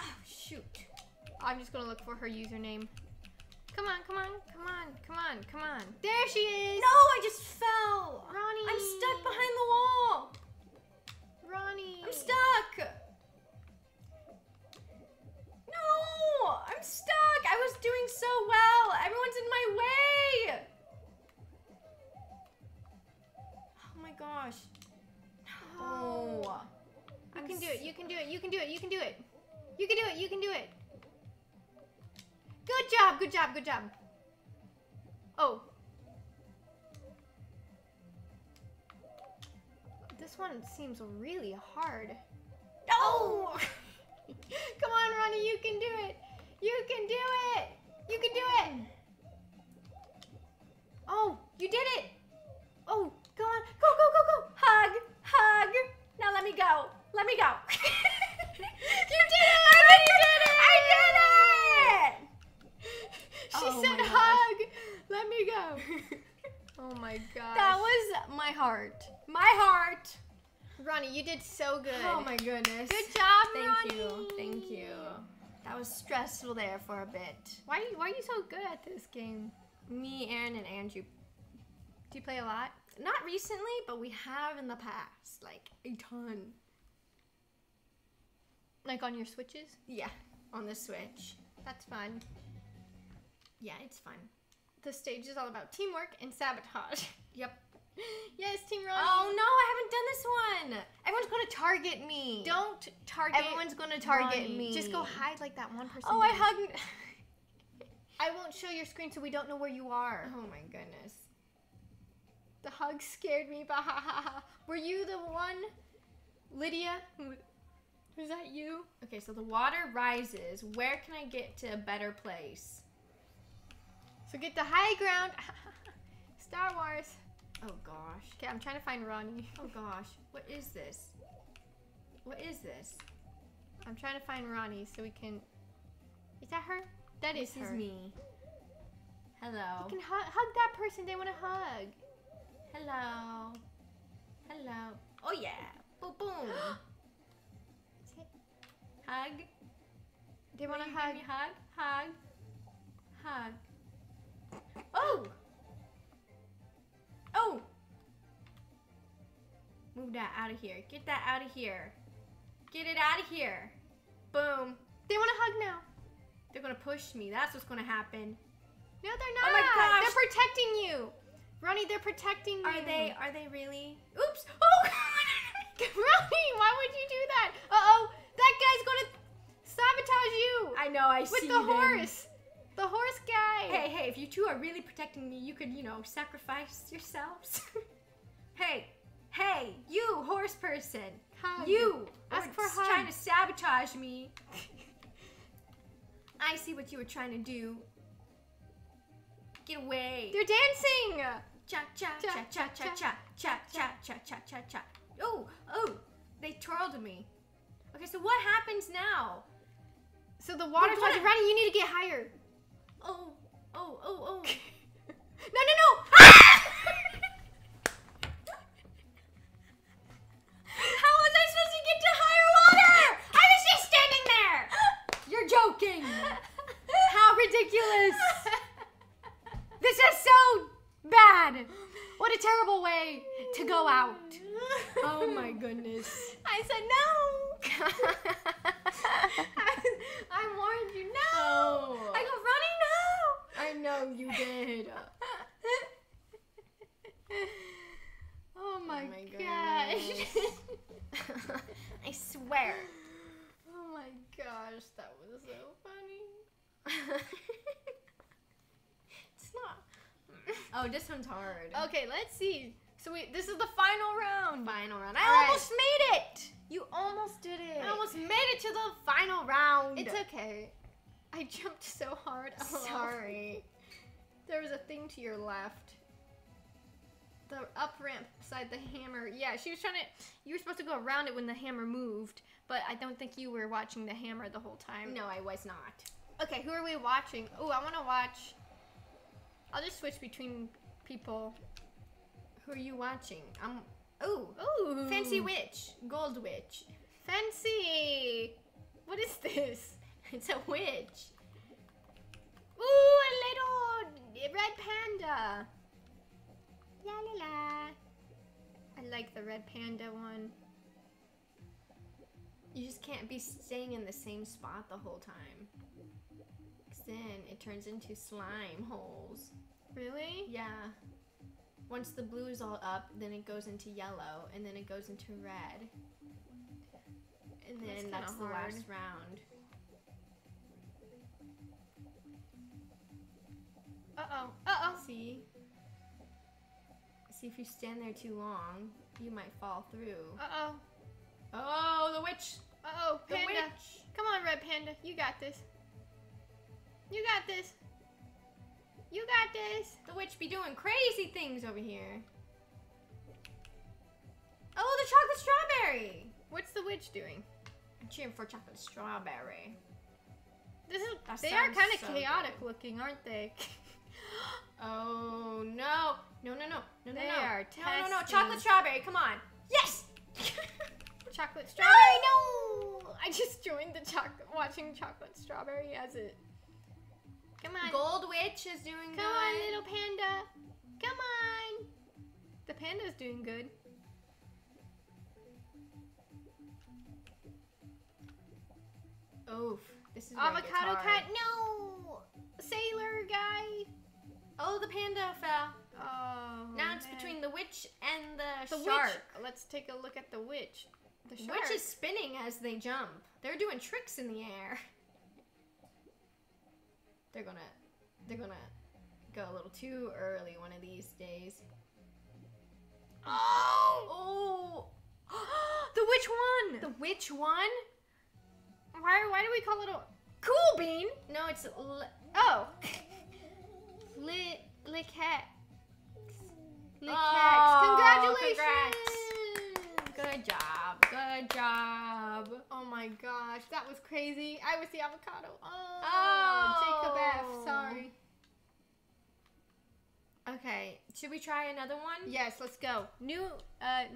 Oh, shoot. I'm just gonna look for her username. Come on, come on, come on, come on, come on. There she is! No, I just fell! Ronnie! I'm stuck behind the wall! Ronnie. I'm stuck! No! I'm stuck! I was doing so well! Everyone's in my way! Oh my gosh. No! I can do it, you can do it, you can do it, you can do it! You can do it, you can do it! Good job, good job, good job! Oh. This one seems really hard. Oh! Come on, Ronnie, you can do it! You can do it! You can do it! Oh, you did it! Oh, go on! Go, go, go, go! Hug! Hug! Now let me go! Let me go! You did it! Everybody did it! I did it! She said hug! Let me go! Oh my gosh. That was my heart. My heart. Ronnie, you did so good. Oh my goodness. Good job, Ronnie. Thank you. Thank you. That was stressful there for a bit. Why are you so good at this game? Me, Aaron, and Andrew. Do you play a lot? Not recently, but we have in the past. Like, a ton. Like on your Switches? Yeah, on the Switch. That's fun. Yeah, it's fun. The stage is all about teamwork and sabotage. Yep. Yes, Team Ronnie. Oh no, I haven't done this one. Everyone's gonna target me. Don't target. Everyone's gonna target me. Just go hide like that one person. Oh, did. I hugged. I won't show your screen so we don't know where you are. Oh my goodness. The hug scared me. Were you the one, Lydia? Was that you? Okay, so the water rises. Where can I get to a better place? So get the high ground. Star Wars. Oh gosh. Okay, I'm trying to find Ronnie. Oh gosh. What is this? What is this? I'm trying to find Ronnie so we can. Is that her? That is her. This is me. Hello. You can hug that person. They want to hug. Hello. Hello. Oh yeah. Boom boom. Hug. They want to hug. Hug. Hug. Hug. Oh! Oh! Move that out of here. Get that out of here. Get it out of here. Boom. They want to hug now. They're going to push me. That's what's going to happen. No, they're not. Oh my gosh. They're protecting you. Ronnie, they're protecting you. Are they really? Oops. Oh! Ronnie, why would you do that? Uh-oh. That guy's going to sabotage you. I know. I see them. With the horse. The horse guy! Hey, hey, if you two are really protecting me, you could, you know, sacrifice yourselves. Hey, hey, you horse person, hug. You ask for a hug. Trying to sabotage me. I see what you were trying to do. Get away. They're dancing. Cha cha cha cha cha cha cha cha cha cha cha cha. Oh, oh, they twirled me. Okay, so what happens now? So the water starts running. You need to get higher. Oh, oh, oh, oh. No, no, no. How was I supposed to get to higher water? I was just standing there. You're joking. How ridiculous. This is so bad. What a terrible way to go out. Oh my goodness. I said no. I warned you, no. Oh. I go running, no. I know you did. Oh my gosh. I swear. Oh my gosh, that was so funny. It's not. Oh, this one's hard. Okay, let's see. So this is the final round. Final round. I almost made it. You almost did it. I almost made it to the final round. It's okay. I jumped so hard. Oh, sorry. There was a thing to your left. The up ramp beside the hammer. Yeah, she was trying to. You were supposed to go around it when the hammer moved, but I don't think you were watching the hammer the whole time. No, I was not. Okay, who are we watching? Oh, I want to watch. I'll just switch between people. Who are you watching? Oh, Fancy Witch, Gold Witch. Fancy. What is this? It's a witch. Ooh, a little red panda. La la la. I like the red panda one. You just can't be staying in the same spot the whole time. Because then it turns into slime holes. Really? Yeah. Once the blue is all up, then it goes into yellow, and then it goes into red. And then that's the last round. Uh-oh, uh-oh. See? See, if you stand there too long, you might fall through. Uh-oh. Oh, the witch. Uh-oh, panda. The witch. Come on, red panda. You got this. You got this. You got this. The witch be doing crazy things over here. Oh, the chocolate strawberry. What's the witch doing? I'm cheering for chocolate strawberry. They are kind of chaotic looking, aren't they? Oh no! No no no no no! They are testing. No no no! Chocolate strawberry! Come on! Yes! Chocolate strawberry! No! No! I just joined the watching chocolate strawberry as it. Come on! Gold witch is doing good. Come on, little panda! Come on! The panda's doing good. Oof! This is avocado cat. No! Sailor guy. Oh, the panda fell. Oh. Now it's between the witch and the shark. Witch. Let's take a look at the witch. The shark. Witch is spinning as they jump. They're doing tricks in the air. They're gonna go a little too early one of these days. Oh! Oh! The witch won. The witch won. Why do we call it a cool bean? No, it's oh. Lick hacks. Congratulations. Congrats. Good job. Good job. Oh my gosh, that was crazy. I was the avocado. Oh. Jacob F. Sorry. Okay, should we try another one? Yes, let's go. New round.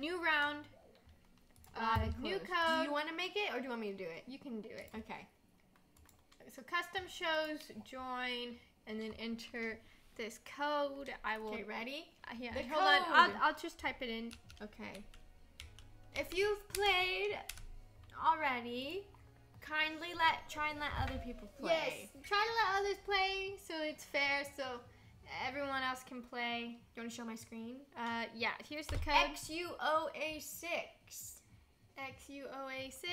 New code. Do you want to make it or do you want me to do it? You can do it. Okay. So custom shows, join, and then enter this code. I will. Okay, ready? Yeah. Hold on. I'll just type it in. Okay. If you've played already, kindly try and let other people play. Yes. Try to let others play so it's fair. So everyone else can play. You want to show my screen? Yeah. Here's the code. XUOA6. XUOA6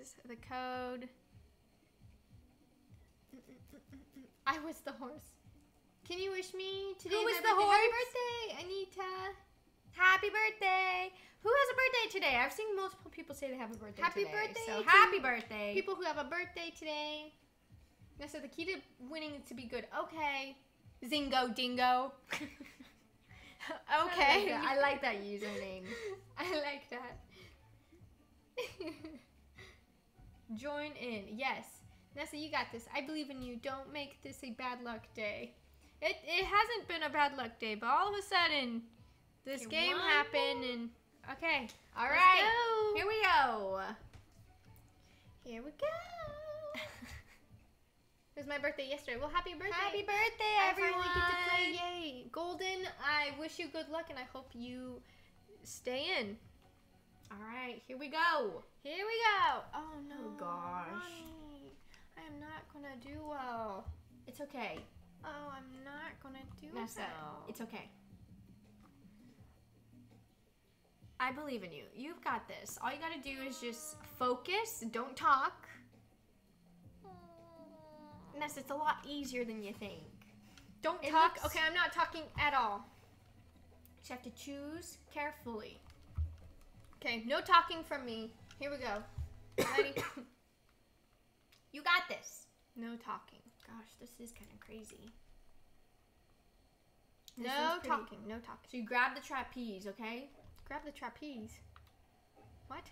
is the code. I was the horse. Can you wish me today? Who was the horse? Happy birthday, Anita. Happy birthday. Who has a birthday today? I've seen multiple people say they have a birthday today. Happy birthday! So happy birthday! People who have a birthday today. That's so the key to winning is to be good. Okay. Zingo dingo. Okay. I like that username. I like that. Join in. Yes. Nessa, you got this. I believe in you. Don't make this a bad luck day. It hasn't been a bad luck day, but all of a sudden, this game happened and... Okay. All right. Here we go. Here we go. It was my birthday yesterday. Well, happy birthday. Happy birthday, everyone. I finally get to play. Yay. Golden, I wish you good luck, and I hope you stay in. All right. Here we go. Here we go. Oh, no. Oh, gosh. I am not going to do well. It's okay. Oh, I'm not going to do well. Nessa, it's okay. I believe in you. You've got this. All you got to do is just focus. Don't talk. Nessa, it's a lot easier than you think. Don't talk. Okay, I'm not talking at all. You have to choose carefully. Okay, no talking from me. Here we go. Ready? You got this. No talking. Gosh, this is kind of crazy. No talking. No talking. So you grab the trapeze, okay? Grab the trapeze. What?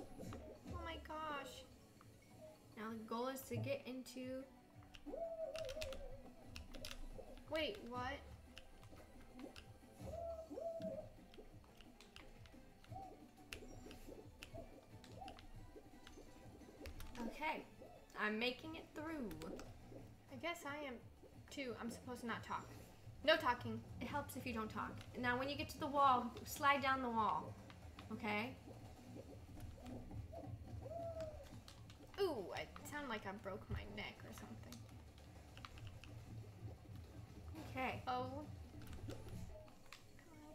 Oh my gosh. Now the goal is to get into... Wait, what? Okay. I'm making it through. I guess I am too. I'm supposed to not talk. No talking. It helps if you don't talk. Now when you get to the wall, slide down the wall. Okay? Ooh, I sound like I broke my neck or something. Okay. Oh. Come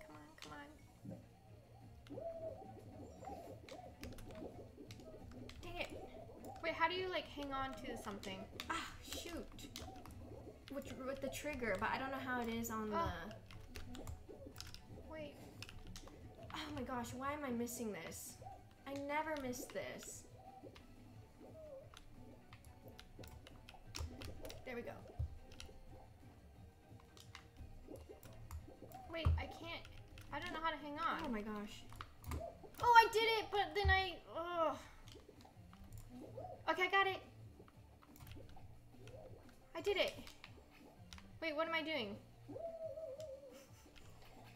on, come on, come on. Dang it. Wait, how do you like hang on to something? Ah, shoot. With the trigger, but I don't know how it is on the... Wait. Oh my gosh, why am I missing this? I never miss this. There we go. Wait, I can't... I don't know how to hang on. Oh my gosh. Oh, I did it, but then I... Ugh. Okay, I got it. I did it. Wait, what am I doing?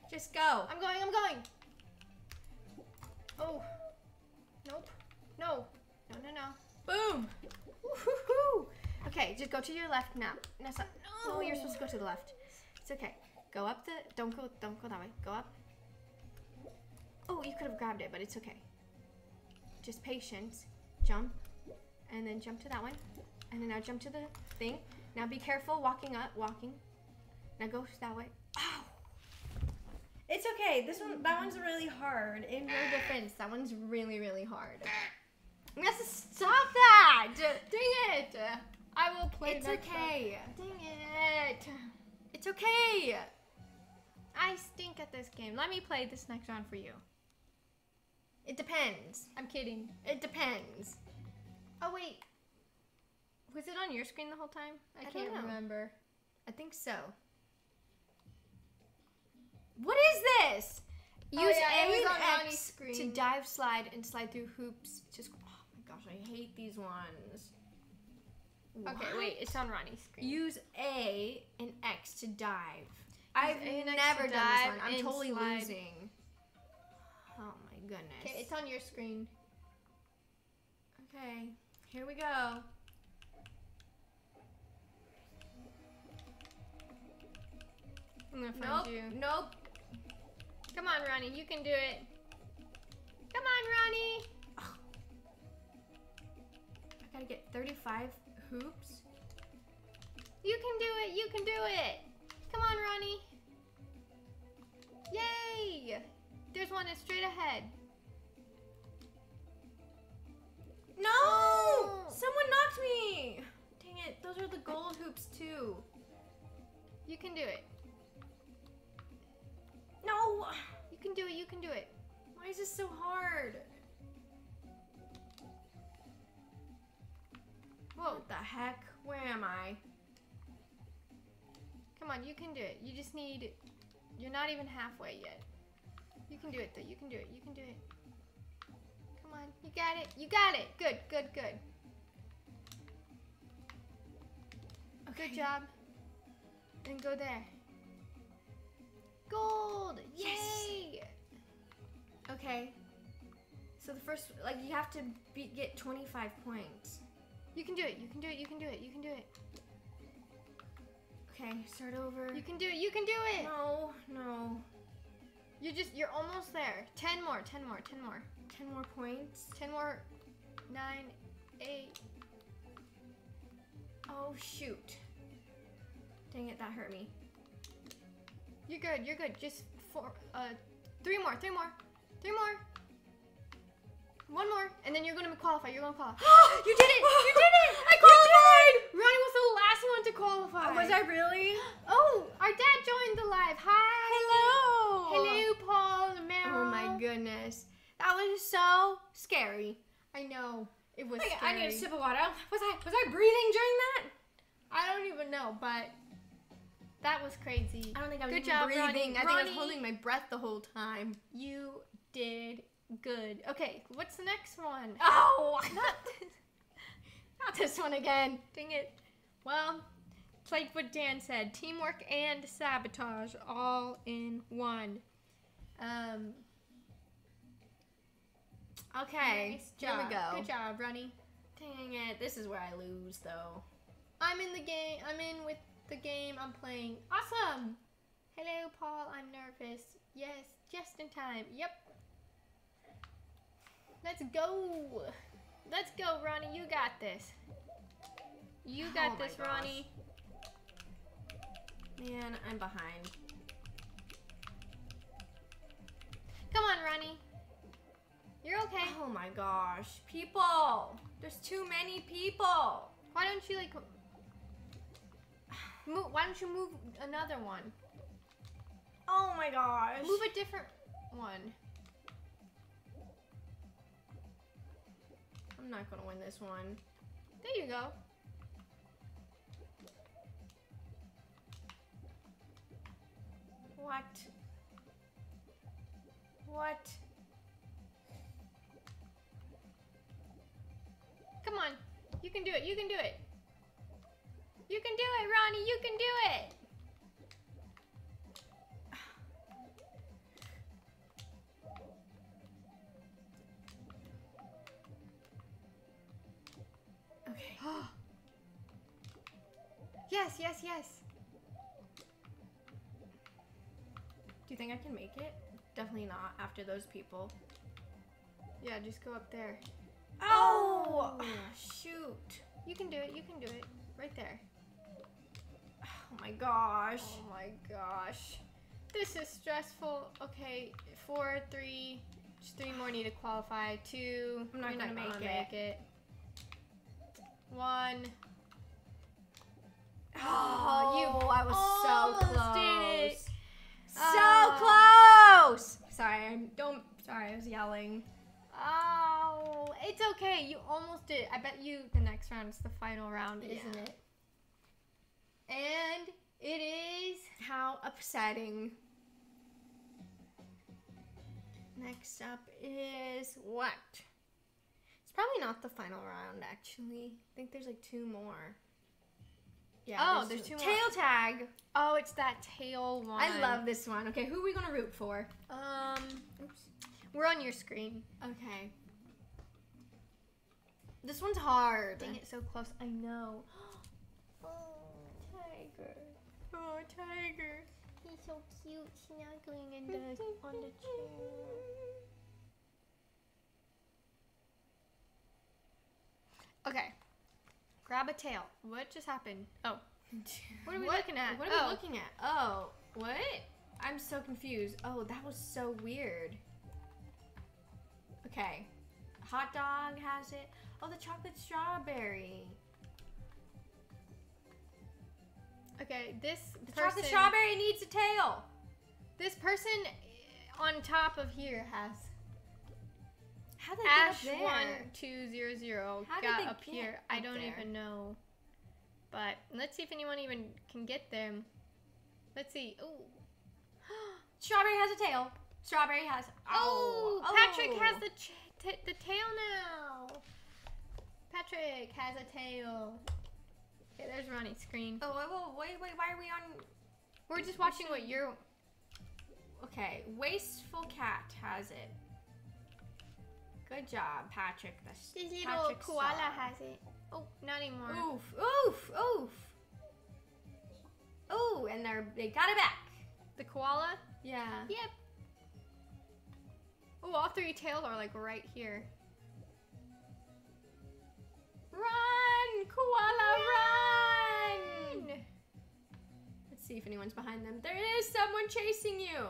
Just go. I'm going, I'm going. Oh. Nope. No. No, no, no. Boom. Woo-hoo-hoo. Okay, just go to your left now. Nessa. No. No, you're supposed to go to the left. It's okay. Go up the, don't go that way. Go up. Oh, you could have grabbed it, but it's okay. Just patience. Jump. And then jump to that one. And then now jump to the thing. Now be careful walking up, walking. Now go that way. Oh. It's okay. This one, that one's really hard. In your defense, that one's really, really hard. Nessa, stop that! Dang it! I will play. It's okay. Time. Dang it! It's okay. I stink at this game. Let me play this next round for you. It depends. I'm kidding. It depends. Oh wait. Was it on your screen the whole time? I can't remember. I think so. What is this? Use A and X to dive, slide, and slide through hoops. Just, oh my gosh, I hate these ones. What? Okay, wait, it's on Ronnie's screen. Use A and X to dive. I've never done this one. I'm totally losing. Oh my goodness. Okay, it's on your screen. Okay, here we go. Nope, nope. Come on, Ronnie, you can do it. Come on, Ronnie. Oh. I gotta get 35 hoops. You can do it, you can do it. Come on, Ronnie. Yay. There's one that's straight ahead. No! Oh. Someone knocked me. Dang it, those are the gold hoops too. You can do it. No! You can do it, you can do it. Why is this so hard? What the heck? Where am I? Come on, you can do it. You just need... You're not even halfway yet. You can do it, though. You can do it. You can do it. Come on. You got it. You got it. Good, good, good. Okay. Good job. And go there. Gold! Yay! Yes. Okay. So the first... Like, you have to get 25 points. You can do it. You can do it. You can do it. You can do it. Okay, start over. You can do it. You can do it. No, no. You're almost there. 10 more. 10 more. 10 more. 10 more points. 10 more. 9, 8. Oh, shoot. Dang it, that hurt me. You're good. You're good. Just 3 more. 3 more. 3 more. 1 more, and then you're going to qualify. You're going to qualify. You did it! You did it! I qualified! Ronnie was the last one to qualify. Was I really? Oh, our dad joined the live. Hi! Hello! Hello, Paul Merrell. Oh my goodness. That was so scary. I know. It was scary. I need a sip of water. Was I breathing during that? I don't even know, but that was crazy. I don't think I was even breathing. Ronnie. I think I was holding my breath the whole time. You did good. Okay, what's the next one? Oh, not this one again. Dang it. Well, played what Dan said. Teamwork and sabotage all in one. Okay, nice job. Here we go. Good job, Ronnie. Dang it. This is where I lose, though. I'm in the game. I'm in with the game I'm playing. Awesome. Hello, Paul. I'm nervous. Yes, just in time. Yep. Let's go. Let's go, Ronnie. You got this. You got this, Ronnie. Man, I'm behind. Come on, Ronnie. You're okay. Oh my gosh. People. There's too many people. Why don't you, like, move? Why don't you move another one? Oh my gosh. Move a different one. I'm not gonna win this one. There you go. What? What? Come on. You can do it. You can do it. You can do it, Ronnie. You can do it. Yes, yes, yes. Do you think I can make it? Definitely not after those people. Yeah, just go up there. Oh, shoot. You can do it. You can do it. Right there. Oh my gosh. Oh my gosh. This is stressful. Okay, 4, 3. Just 3 more need to qualify. 2. I'm not going to make it. 1. Oh, you! I was so close. Did it. So close. Sorry, Sorry, I was yelling. Oh, it's okay. You almost did. I bet you the next round is the final round, isn't it? And it is. How upsetting. Next up is what? It's probably not the final round, actually. I think there's like 2 more. Yeah, oh, there's 2 more. Tail tag. Oh, it's that tail one. I love this one. Okay, who are we gonna root for? Oops. We're on your screen. Okay. This one's hard. Dang it, so close. I know. Oh, tiger. Oh, tiger. He's so cute, snuggling in the on the chair. Okay. Grab a tail. What just happened? Oh. What are we looking at? What are we looking at? Oh. What? I'm so confused. Oh, that was so weird. Okay. Hot dog has it. Oh, the chocolate strawberry. Okay, this person... The chocolate strawberry needs a tail. This person on top of here has Ash1200 got up here. I don't even know. But let's see if anyone even can get them. Let's see. Oh, Strawberry has a tail. Strawberry has. Oh, oh. Patrick has the tail now. Patrick has a tail. Okay, there's Ronnie's screen. Oh, wait, why are we on? We're just watching what you're. Okay, Wasteful Cat has it. Good job, Patrick. This little koala has it. Oh, not anymore. Oof, oof, oof. Oh, and they got it back. The koala? Yeah. Yep. Oh, all three tails are like right here. Run, koala, run! Let's see if anyone's behind them. There is someone chasing you.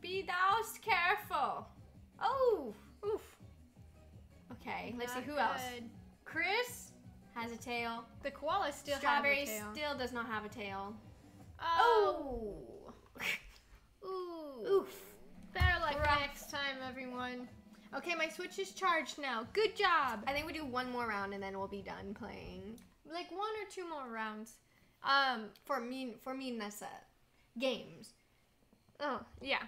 Be thou careful. Oh, oof. Okay, let's see who else. Chris has a tail. The koala still has a tail. Strawberry still does not have a tail. Oh. Ooh. Oof. Better luck next time, everyone. Okay, my Switch is charged now. Good job. I think we do one more round and then we'll be done playing. Like one or two more rounds. For me, Nessa. Games. Oh, yeah.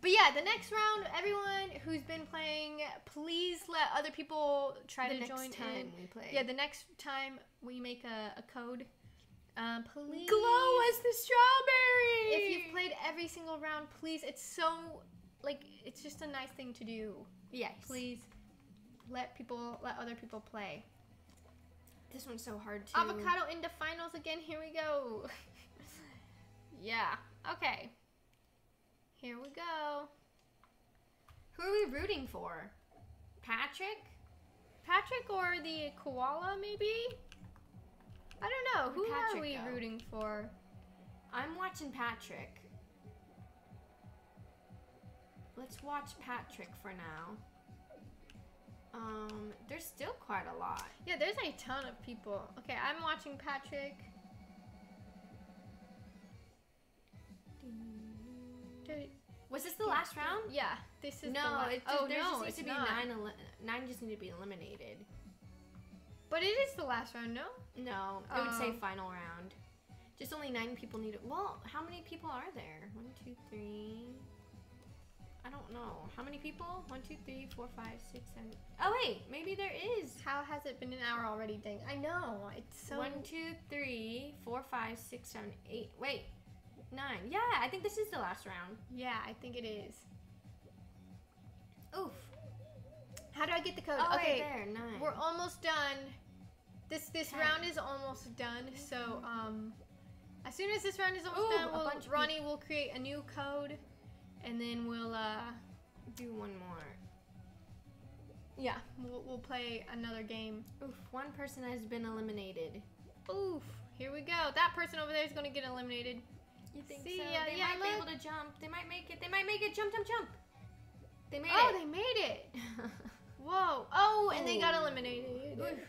But yeah, the next round, everyone who's been playing, please let other people try to join in. The next time we play. Yeah, the next time we make a code, please. Glow as the strawberry! If you've played every single round, please, it's so, like, it's just a nice thing to do. Yes. Please let other people play. This one's so hard to. Avocado into finals again, here we go. Yeah, okay. Here we go. Who are we rooting for? Patrick? Patrick or the koala, maybe? I don't know. Who are we rooting for? I'm watching Patrick. Let's watch Patrick for now. There's still quite a lot. Yeah, there's a ton of people. Okay, I'm watching Patrick. Was this the last round? Yeah, this is the last. Nine just need to be eliminated. But it is the last round, no? No, I would say final round. Just only 9 people need it. Well, how many people are there? 1, 2, 3. I don't know. How many people? 1, 2, 3, 4, 5, 6, 7. Oh wait, maybe there is. How has it been an hour already? Dang, I know. It's so. 1, 2, 3, 4, 5, 6, 7, 8. Wait. 9. Yeah, I think this is the last round. Yeah, I think it is. Oof. How do I get the code? Oh, okay, right there, 9. We're almost done. This 10. Round is almost done. So as soon as this round is almost done, Ronnie will create a new code, and then we'll do one more. Yeah, we'll play another game. Oof, one person has been eliminated. Oof. Here we go. That person over there is gonna get eliminated. You think so? Yeah, they might be able to jump. They might make it. They might make it. Jump, jump, jump. They made it. Oh, they made it. Whoa. Oh, and they got eliminated. Oof.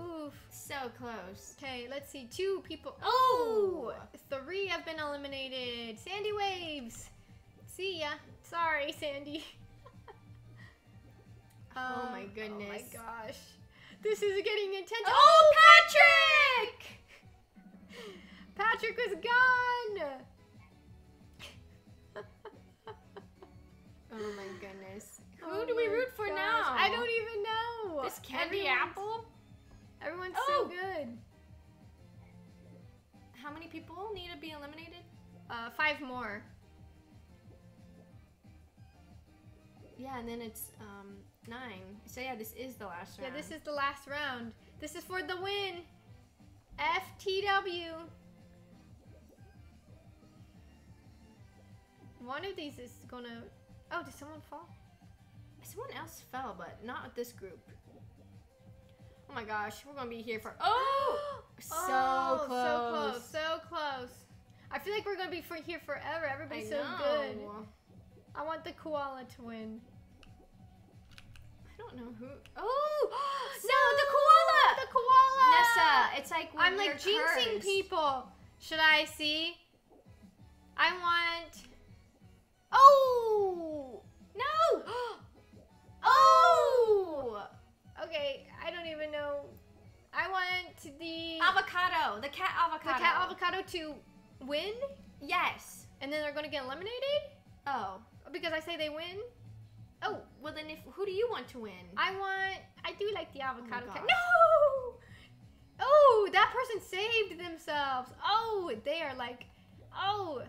Oof. So close. Okay, let's see. 2 people. Oh, 3 have been eliminated. Sandy waves. See ya. Sorry, Sandy. Oh my goodness. Oh my gosh. This is getting intense. Oh, Patrick! Patrick was gone! Oh my goodness. Who do we root for now? I don't even know. This candy apple? Everyone's so good. How many people need to be eliminated? 5 more. Yeah, and then it's 9. So yeah, this is the last round. Yeah, this is the last round. This is for the win. FTW. One of these is gonna. Oh, did someone fall? Someone else fell, but not with this group. Oh my gosh, we're gonna be here for. Oh, so close, so close. I feel like we're gonna be here forever. Everybody's so good. I want the koala to win. I don't know who. Oh, no, the koala! The koala! Nessa, it's like when I'm like jinxing people. Should I see? I want. Oh! No! Oh! Okay, I don't even know. I want the... avocado. The cat avocado. The cat avocado to win? Yes. And then they're going to get eliminated? Oh. Because I say they win? Oh, well then who do you want to win? I do like the avocado cat. No! Oh, that person saved themselves. Oh, they are like, oh.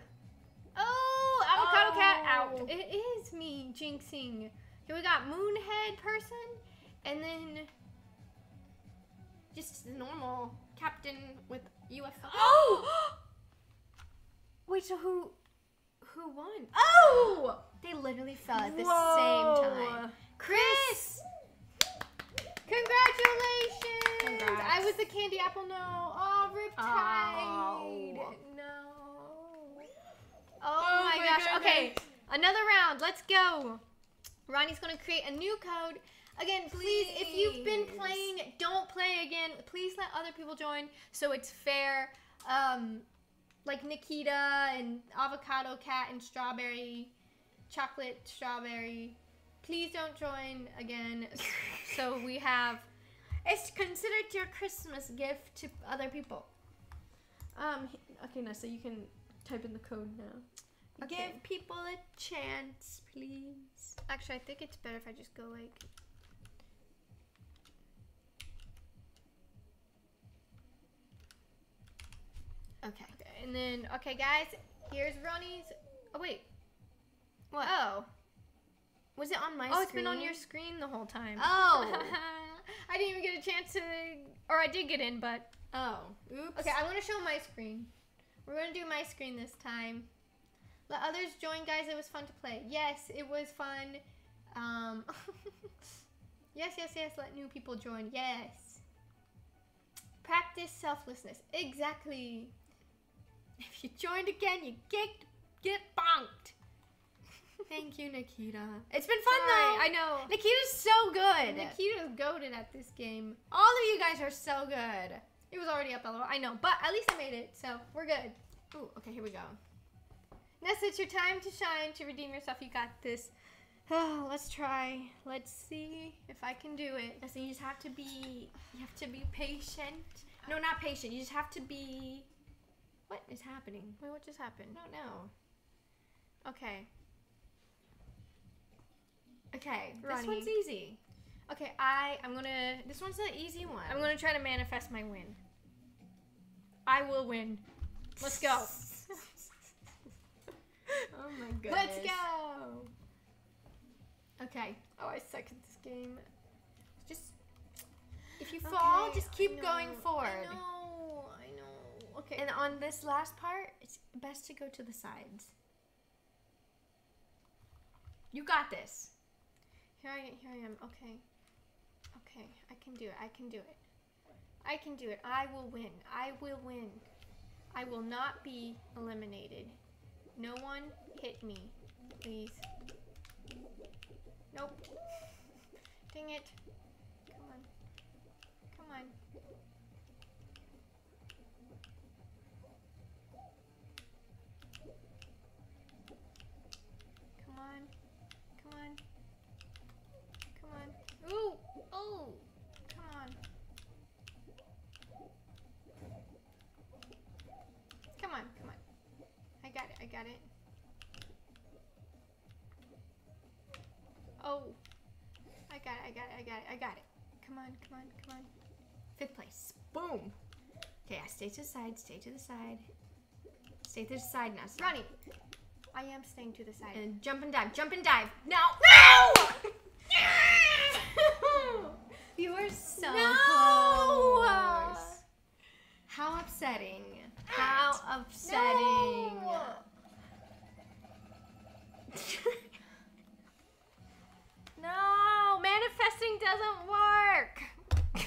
Oh, avocado cat out. It is me jinxing. Here we got moonhead person, and then just the normal captain with UFO. Oh! Wait, so who won? Oh! They literally fell at the same time. Chris! Congratulations! Congrats. I was the candy apple, no. Oh, Riptide. Oh. No. Oh my gosh. Okay, another round. Let's go. Ronnie's going to create a new code. Again, please, if you've been playing, don't play again. Please let other people join so it's fair. Like Nikita and Avocado Cat and Strawberry, Chocolate Strawberry. Please don't join again. So we have, it's considered your Christmas gift to other people. Okay, Nessa, you can type in the code now. Okay. Give people a chance, please. Actually, I think it's better if I just go like. Okay. And then, okay, guys, here's Ronnie's. Oh, wait. What? Oh. Was it on my screen? Oh, it's been on your screen the whole time. Oh. I didn't even get a chance to, or I did get in, but. Oh. Oops. Okay, I want to show my screen. We're going to do my screen this time. Let others join, guys. It was fun to play. Yes, it was fun. Yes, yes, yes. Let new people join. Yes. Practice selflessness. Exactly. If you joined again, you get bonked. Thank you, Nikita. It's been fun, though. I know. Nikita's so good. Nikita's goated at this game. All of you guys are so good. It was already up, LOL. I know, but at least I made it, so we're good. Ooh, okay, here we go. Nessa, it's your time to shine, to redeem yourself. You got this. Oh, let's try. Let's see if I can do it. Nessa, you just have to be, you have to be patient. No, not patient. You just have to be... What is happening? Wait, what just happened? I don't know. Okay. Okay, Ronnie. This one's easy. Okay, I'm gonna, this one's the easy one. I'm gonna try to manifest my win. I will win. Let's go. Oh my goodness. Let's go. Okay. Oh, I suck at this game. Just, if you fall, just keep going forward. I know. Okay. And on this last part, it's best to go to the sides. You got this. Here I am. Okay. Okay. I can do it. I can do it. I can do it. I will win. I will win. I will not be eliminated. No one hit me. Please. Nope. Dang it. Come on. Come on. Come on, come on, ooh, oh, come on, come on, come on, I got it, I got it, oh, I got it, I got it, I got it, I got it, come on, come on, come on, 5th place, boom, okay, I stay to the side, stay to the side, stay to the side now, so Ronnie. I am staying to the side. And jump and dive, jump and dive. Now. No! You are so close. How upsetting. How upsetting. No. No, manifesting doesn't work.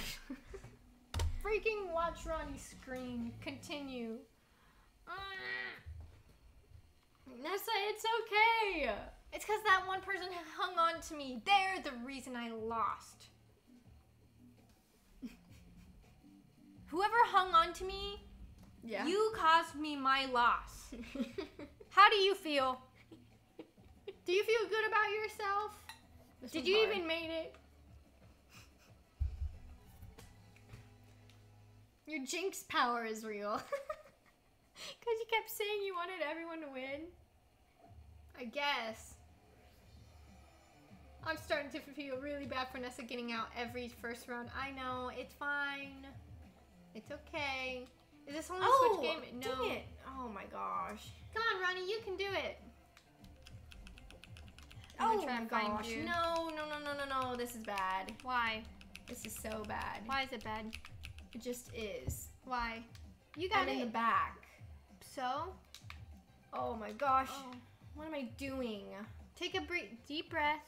Freaking watch Ronnie scream. Continue. Nessa, it's okay. It's because that one person hung on to me. They're the reason I lost. Whoever hung on to me, yeah. You caused me my loss. How do you feel? Do you feel good about yourself? Did you even made it? Your jinx power is real. Because you kept saying you wanted everyone to win. I guess. I'm starting to feel really bad for Nessa getting out every first round. I know. It's fine. It's okay. Is this only Switch game? No. Dang it. Oh my gosh. Come on, Ronnie. You can do it. I'm gonna try and find you. No, no, no, no, no, no. This is bad. Why? This is so bad. Why is it bad? It just is. Why? You got it. I'm in the back. So? Oh my gosh. Oh. What am I doing? Take a deep breath.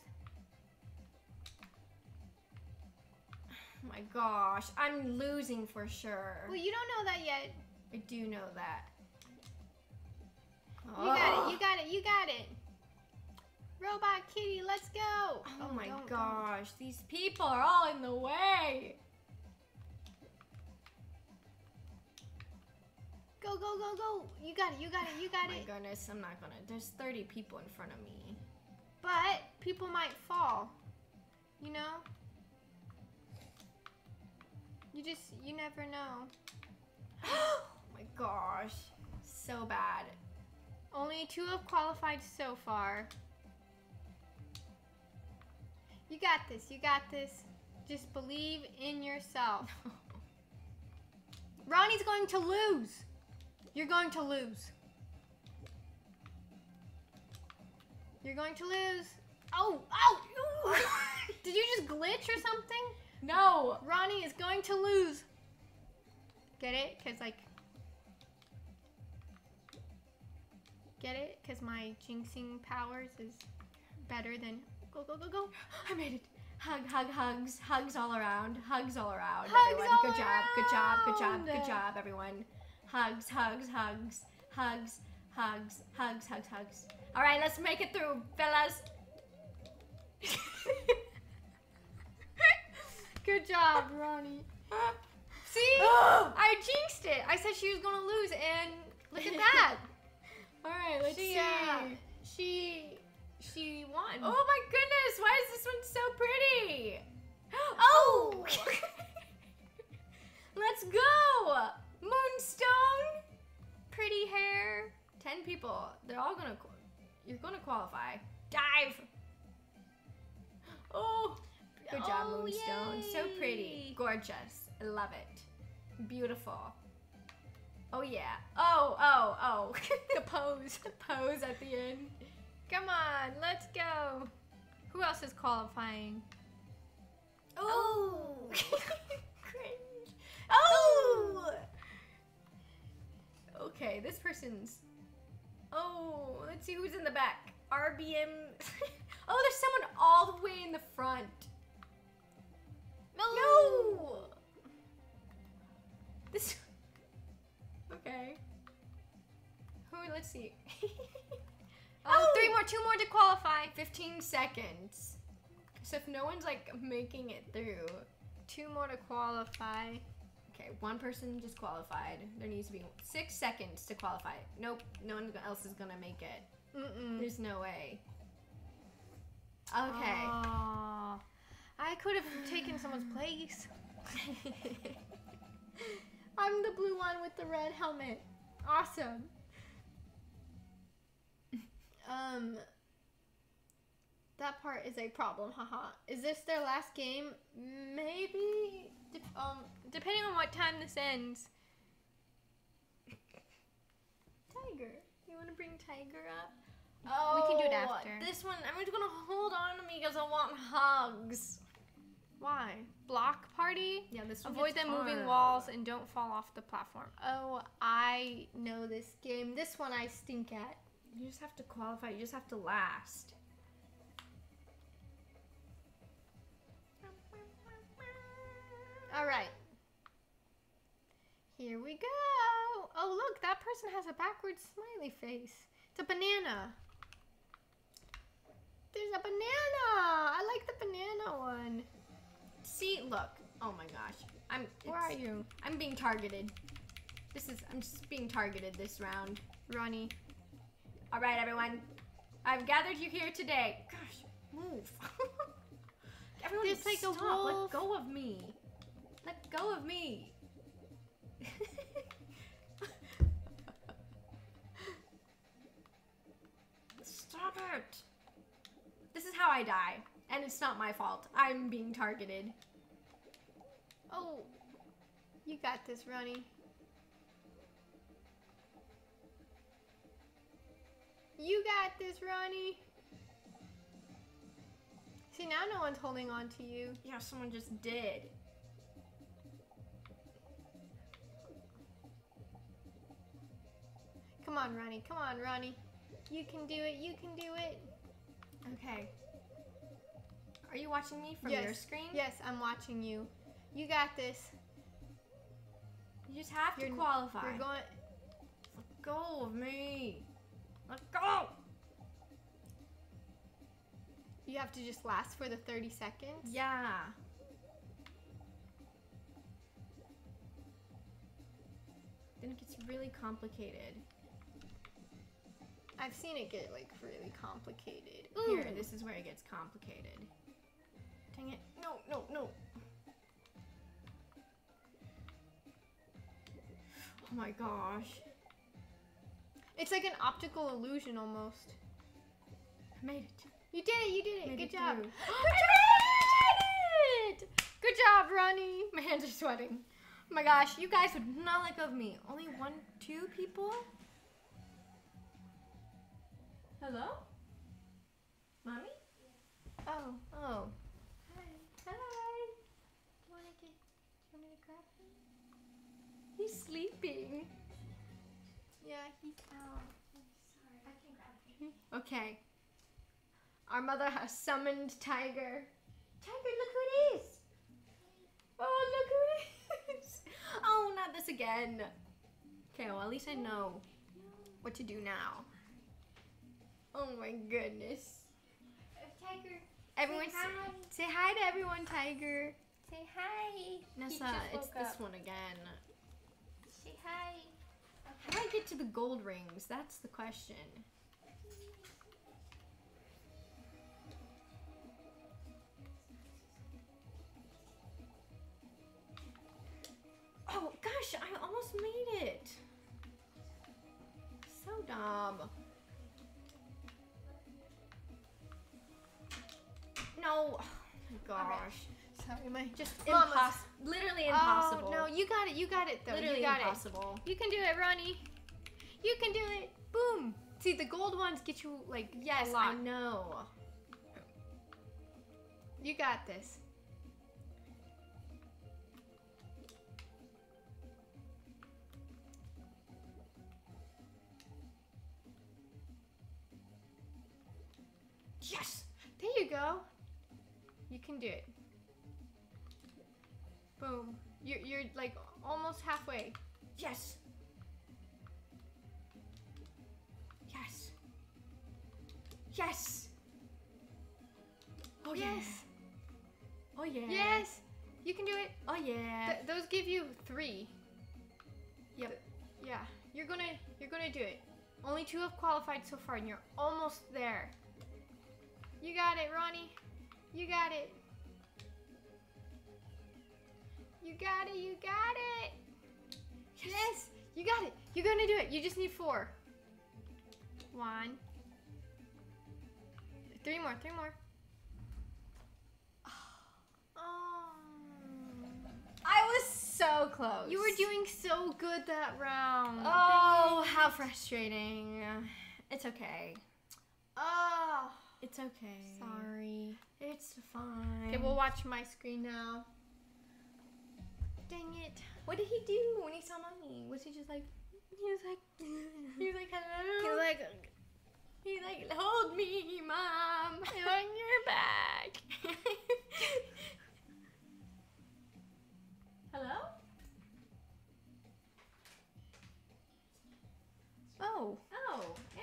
Oh my gosh. I'm losing for sure. Well, you don't know that yet. I do know that. Oh. You got it. You got it. You got it. Robot kitty, let's go. Oh my gosh. These people are all in the way. Go, go, go, go. You got it, you got it, you got it. Oh my goodness, I'm not gonna. There's 30 people in front of me. But people might fall. You know? You never know. Oh my gosh. So bad. Only 2 have qualified so far. You got this, you got this. Just believe in yourself. Ronnie's going to lose. You're going to lose. You're going to lose. Oh, oh! Did you just glitch or something? No. Ronnie is going to lose. Get it? Cause like... Get it? Cause my jinxing powers is better than... Go, go, go, go. I made it. Hug, hug, hugs. Hugs all around. Hugs all around. Hugs everyone. Good job. Good job. Good job. Good job, everyone. Hugs, hugs, hugs. Hugs, hugs, hugs, hugs, hugs. All right, let's make it through, fellas. Good job, Ronnie. See? I jinxed it. I said she was going to lose, and look at that. All right, let's see. She won. Oh my goodness, why is this one so pretty? Oh! Let's go! Moonstone! Pretty hair. 10 people. They're all gonna, you're gonna qualify. Dive! Oh! Good job, Moonstone. Yay. So pretty. Gorgeous. I love it. Beautiful. Oh yeah. Oh, oh, oh. The pose. The pose at the end. Come on, let's go. Who else is qualifying? Oh! Cringe. Oh! Okay, this person's... Oh, let's see who's in the back. RBM. Oh, there's someone all the way in the front. No! No! This... Okay. Let's see. Oh, 2 more to qualify. 15 seconds. So if no one's like making it through, 2 more to qualify. Okay, 1 person just qualified. There needs to be 6 seconds to qualify. Nope, no one else is gonna make it. Mm-mm. There's no way. Okay. Oh, I could have taken someone's place. I'm the blue one with the red helmet. Awesome. That part is a problem, haha. Is this their last game? Maybe, depending on what time this ends. Tiger, you wanna bring Tiger up? Oh, we can do it after. This one, I'm just gonna hold on to me because I want hugs. Why? Block party? Yeah, this one avoid them moving walls and don't fall off the platform. Oh, I know this game. This one I stink at. You just have to qualify. You just have to last. All right. Here we go. Oh, look. That person has a backwards smiley face. It's a banana. There's a banana. I like the banana one. See? Look. Oh, my gosh. Where are you? I'm being targeted. I'm just being targeted this round. Ronnie. All right, everyone. I've gathered you here today. Gosh, move. Everyone, there's like stop. A wolf. Let go of me. Let go of me. Stop it. This is how I die. And it's not my fault. I'm being targeted. Oh. You got this, Ronnie. You got this, Ronnie. See, now no one's holding on to you. Yeah, someone just did. Come on, Ronnie. Come on, Ronnie. You can do it. You can do it. Okay. Are you watching me from your screen? Yes, I'm watching you. You got this. You just have to qualify. You're going. Let go of me. Let go! You have to just last for the 30 seconds? Yeah. Then it gets really complicated. I've seen it get like really complicated. Ooh. Here, this is where it gets complicated. Dang it. No, no, no. Oh my gosh. It's like an optical illusion almost. I made it. You did it, you did it. Good job. Good job. Good job, Ronnie. My hands are sweating. Oh my gosh, you guys would not let go of me. Only two people? Hello? Mommy? Oh, oh. Hi. Hi. Do you want me to grab him? He's sleeping. Yeah, he's out. I'm sorry. I can grab him. Okay. Our mother has summoned Tiger. Tiger, look who it is! Oh, look who it is! Oh, not this again. Okay, well, at least I know what to do now. Oh my goodness. Tiger. Everyone, say hi to everyone, Tiger. Say hi. Nessa, it's this one again. Say hi. How do I get to the gold rings? That's the question. Oh gosh, I almost made it. So dumb. No. Oh my gosh. Sorry, my just literally impossible. Oh no, you got it though. Literally you got impossible. It. You can do it, Ronnie. You can do it. Boom. See, the gold ones get you like yes, a lot. I know. You got this. Yes. There you go. You can do it. Boom. You're like almost halfway. Yes. Yes. Yes. Oh yes. Yeah. Oh yeah. Yes. You can do it. Oh yeah. Those give you 3. Yep. Yeah. You're gonna do it. Only 2 have qualified so far, and you're almost there. You got it, Ronnie. You got it. You got it, you got it. Yes, you got it. You're gonna do it. You just need 4. 1, 3 more, 3 more. Oh. I was so close. You were doing so good that round. Oh, how frustrating. It's okay. Oh. It's okay. Sorry. It's fine. Okay, we'll watch my screen now. Dang it. What did he do when he saw mommy? Was he just like, he was like, hello? He was like, hold me, mom. I'm on your back. Hello? Oh. Oh,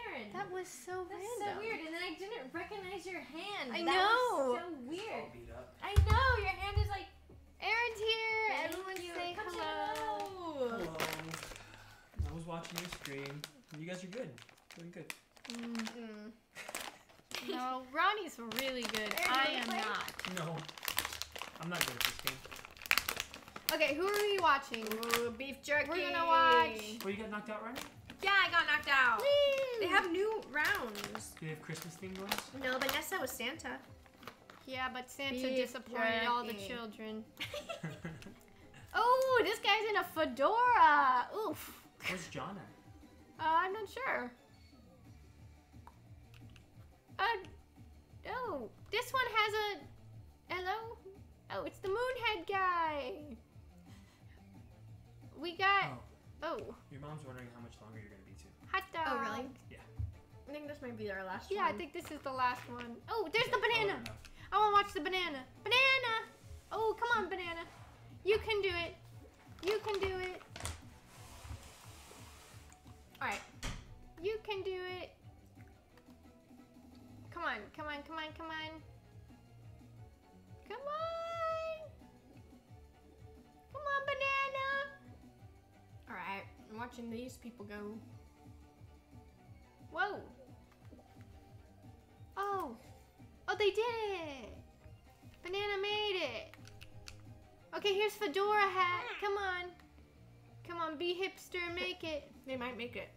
Erin. That was so random. That's so weird. And then I didn't recognize your hand. I know. That was so weird. I know. Your hand is like, Erin's here. Thank everyone you. Say come hello. Hello. I was watching your stream. You guys are good. Doing good. Mm-mm. No, Ronnie's really good. I am not. No, I'm not good at this game. Okay, who are we watching? Ooh, beef jerky. We're gonna watch. Oh, you got knocked out, Ronnie? Yeah, I got knocked out. Woo. They have new rounds. Do they have Christmas themed ones? No, Vanessa was Santa. Yeah, but Santa disappointed all the children. Oh, this guy's in a fedora. Oof. Where's John at? I'm not sure. Oh, this one has a, hello? Oh, it's the Moonhead guy. We got, oh. Your mom's wondering how much longer you're gonna be too. Hot dog. Oh, really? Yeah. I think this might be our last one. Yeah, I think this is the last one. Oh, there's the banana. I wanna watch the banana. Banana! Oh, come on, banana. You can do it. You can do it. All right. You can do it. Come on, come on, come on, come on. Come on. Come on, banana. All right, I'm watching these people go. Whoa. Oh. Oh, they did it. Banana made it. Okay, here's Fedora hat. Come on. Come on, be hipster and make it. They might make it.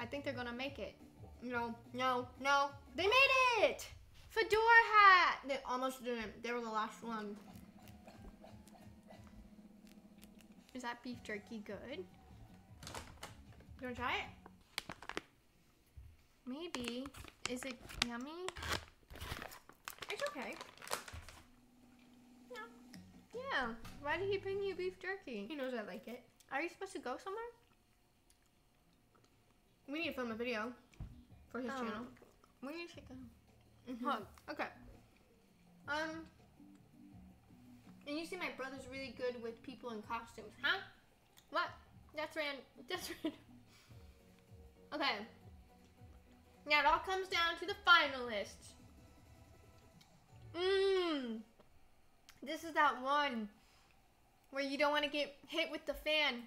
I think they're gonna make it. No, no, no. They made it! Fedora hat! They almost didn't. They were the last one. Is that beef jerky good? You wanna try it? Maybe. Is it yummy? It's okay. No. Yeah. Why did he bring you beef jerky? He knows I like it. Are you supposed to go somewhere? We need to film a video. For his channel. Where did she go? Oh, okay. And you see my brother's really good with people in costumes, huh? What? That's random. That's random. Okay. Now it all comes down to the finalists. Mmm. This is that one where you don't want to get hit with the fan.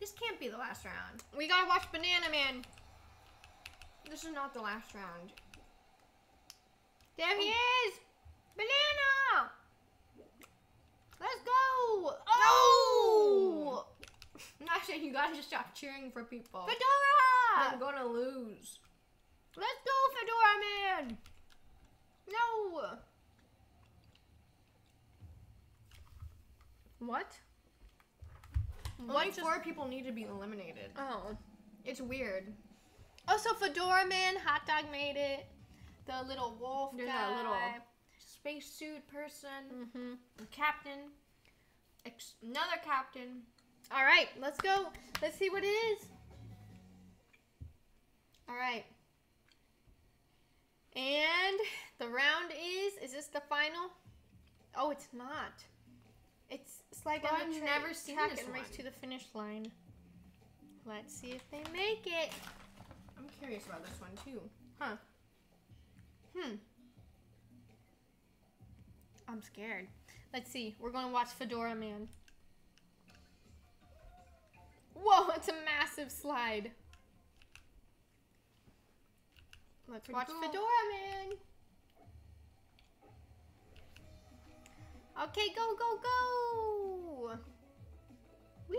This can't be the last round. We gotta watch Banana Man. This is not the last round. There he is! Banana! Let's go! Oh! No! I'm not saying you gotta just stop cheering for people. Fedora! They're gonna lose. Let's go, Fedora Man! No! What? Only four people need to be eliminated. Oh. It's weird. Oh, so Fedora Man, Hot Dog made it. The little wolf guy. The little spacesuit person. Mm-hmm. Captain. Another captain. All right, let's go. Let's see what it is. All right. And the round is this the final? Oh, it's not. It's like I've never seen this one. Race to the finish line. Let's see if they make it. I'm curious about this one too. Huh. Hmm. I'm scared. Let's see. We're gonna watch Fedora Man. Whoa, it's a massive slide. Let's watch Fedora Man. Okay, go, go, go. Whee!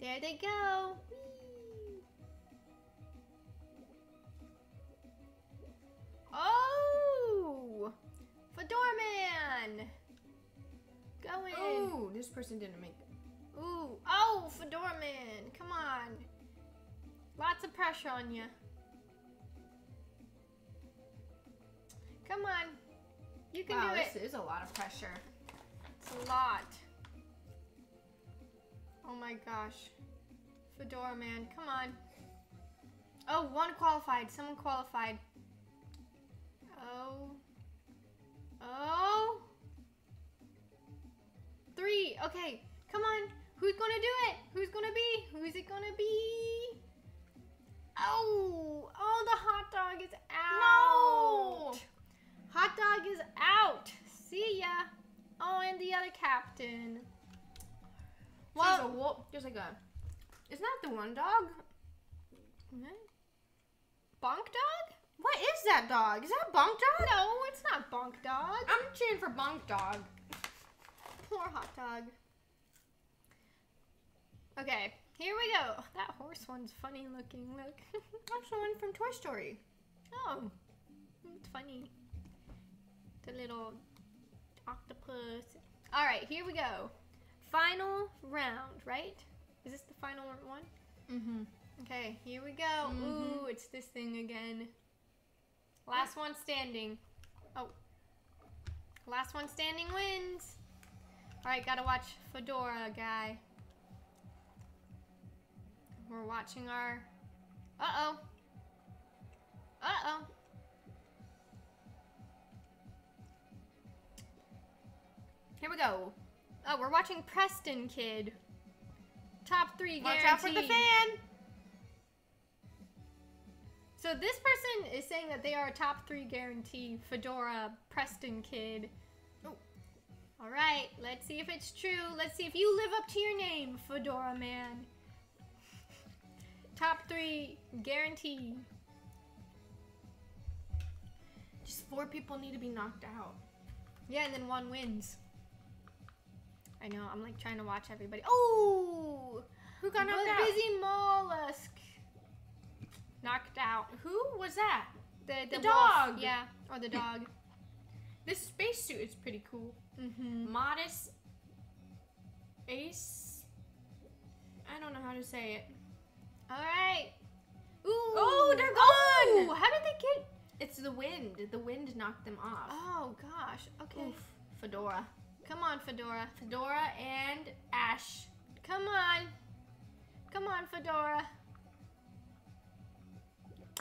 There they go. Oh! Fedora Man! Go in. Oh, this person didn't make it. Ooh. Oh, Fedora Man. Come on. Lots of pressure on you. Come on. You can do it. This is a lot of pressure. It's a lot. Oh my gosh. Fedora Man. Come on. Oh, one qualified. Someone qualified. Oh. Oh. Three. Okay. Come on. Who's gonna do it? Who's gonna be? Who's it gonna be? Oh. Oh, the hot dog is out. No. Hot dog is out. See ya. Oh, and the other captain. Well, there's a wolf. There's like a. It's not the one dog. Bonk Dog? What is that dog? Is that Bonk Dog? No, it's not Bonk Dog. I'm cheering for Bonk Dog. Poor hot dog. Okay, here we go. Oh, that horse one's funny looking. Look. That's the one from Toy Story. Oh, it's funny. The little octopus. All right, here we go. Final round, right? Is this the final one? Mm-hmm. Okay, here we go. Mm-hmm. Ooh, it's this thing again. Last one standing. Oh. Last one standing wins. All right, gotta watch Fedora guy. We're watching our... Uh-oh. Uh-oh. Here we go. Oh, we're watching Preston Kid. Top three guaranteed. Watch out for the fan. So this person is saying that they are a top three guarantee. Fedora, Preston Kid. Oh. All right, let's see if it's true. Let's see if you live up to your name, Fedora Man. Top three guarantee. Just 4 people need to be knocked out. Yeah, and then 1 wins. I know, I'm like trying to watch everybody. Oh! Who got knocked out? Busy Mollusk. Knocked out. Who was that? The dog. Wolf. Yeah, or the dog. This spacesuit is pretty cool. Mm-hmm. Modest Ace. I don't know how to say it. All right. Ooh. Oh, they're gone. Oh, how did they get? It's the wind. The wind knocked them off. Oh gosh. Okay. Oof. Fedora. Come on, Fedora. Fedora and Ash. Come on. Come on, Fedora.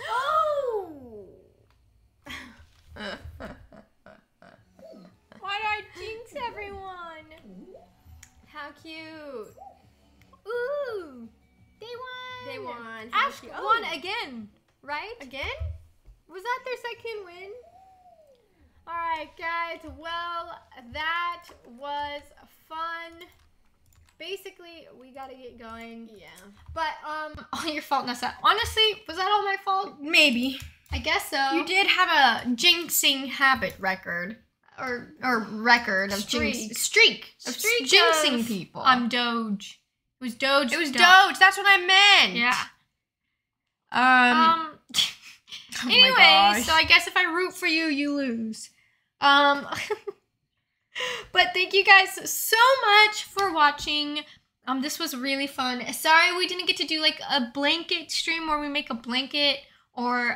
Oh! Why did I jinx everyone? How cute. Ooh! They won! They won. Ash won again, right? Again? Was that their second win? Alright guys, well, that was fun. Basically, we gotta get going. Yeah. But, all your fault, Nessa. Honestly, was that all my fault? Maybe. I guess so. You did have a jinxing habit record. Or record streak. Of jinxing. Streak. Of streak jinxing of people. I'm Doge. It was Doge. It was Doge. That's what I meant. Yeah. Oh anyway, so I guess if I root for you, you lose. But thank you guys so much for watching. This was really fun. Sorry we didn't get to do like a blanket stream where we make a blanket or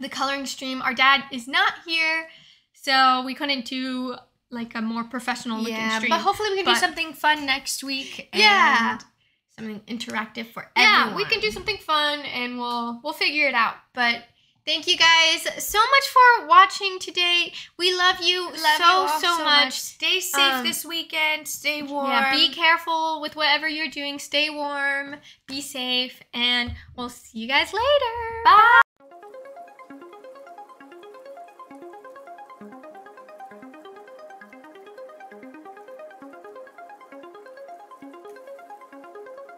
the coloring stream. Our dad is not here, so we couldn't do like a more professional looking stream. But hopefully we can do something fun next week. Yeah. And something interactive for everyone. Yeah, we can do something fun and we'll figure it out. But thank you guys so much for watching today. We love you, so much. Stay safe this weekend. Stay warm. Yeah, be careful with whatever you're doing. Stay warm. Be safe. And we'll see you guys later. Bye.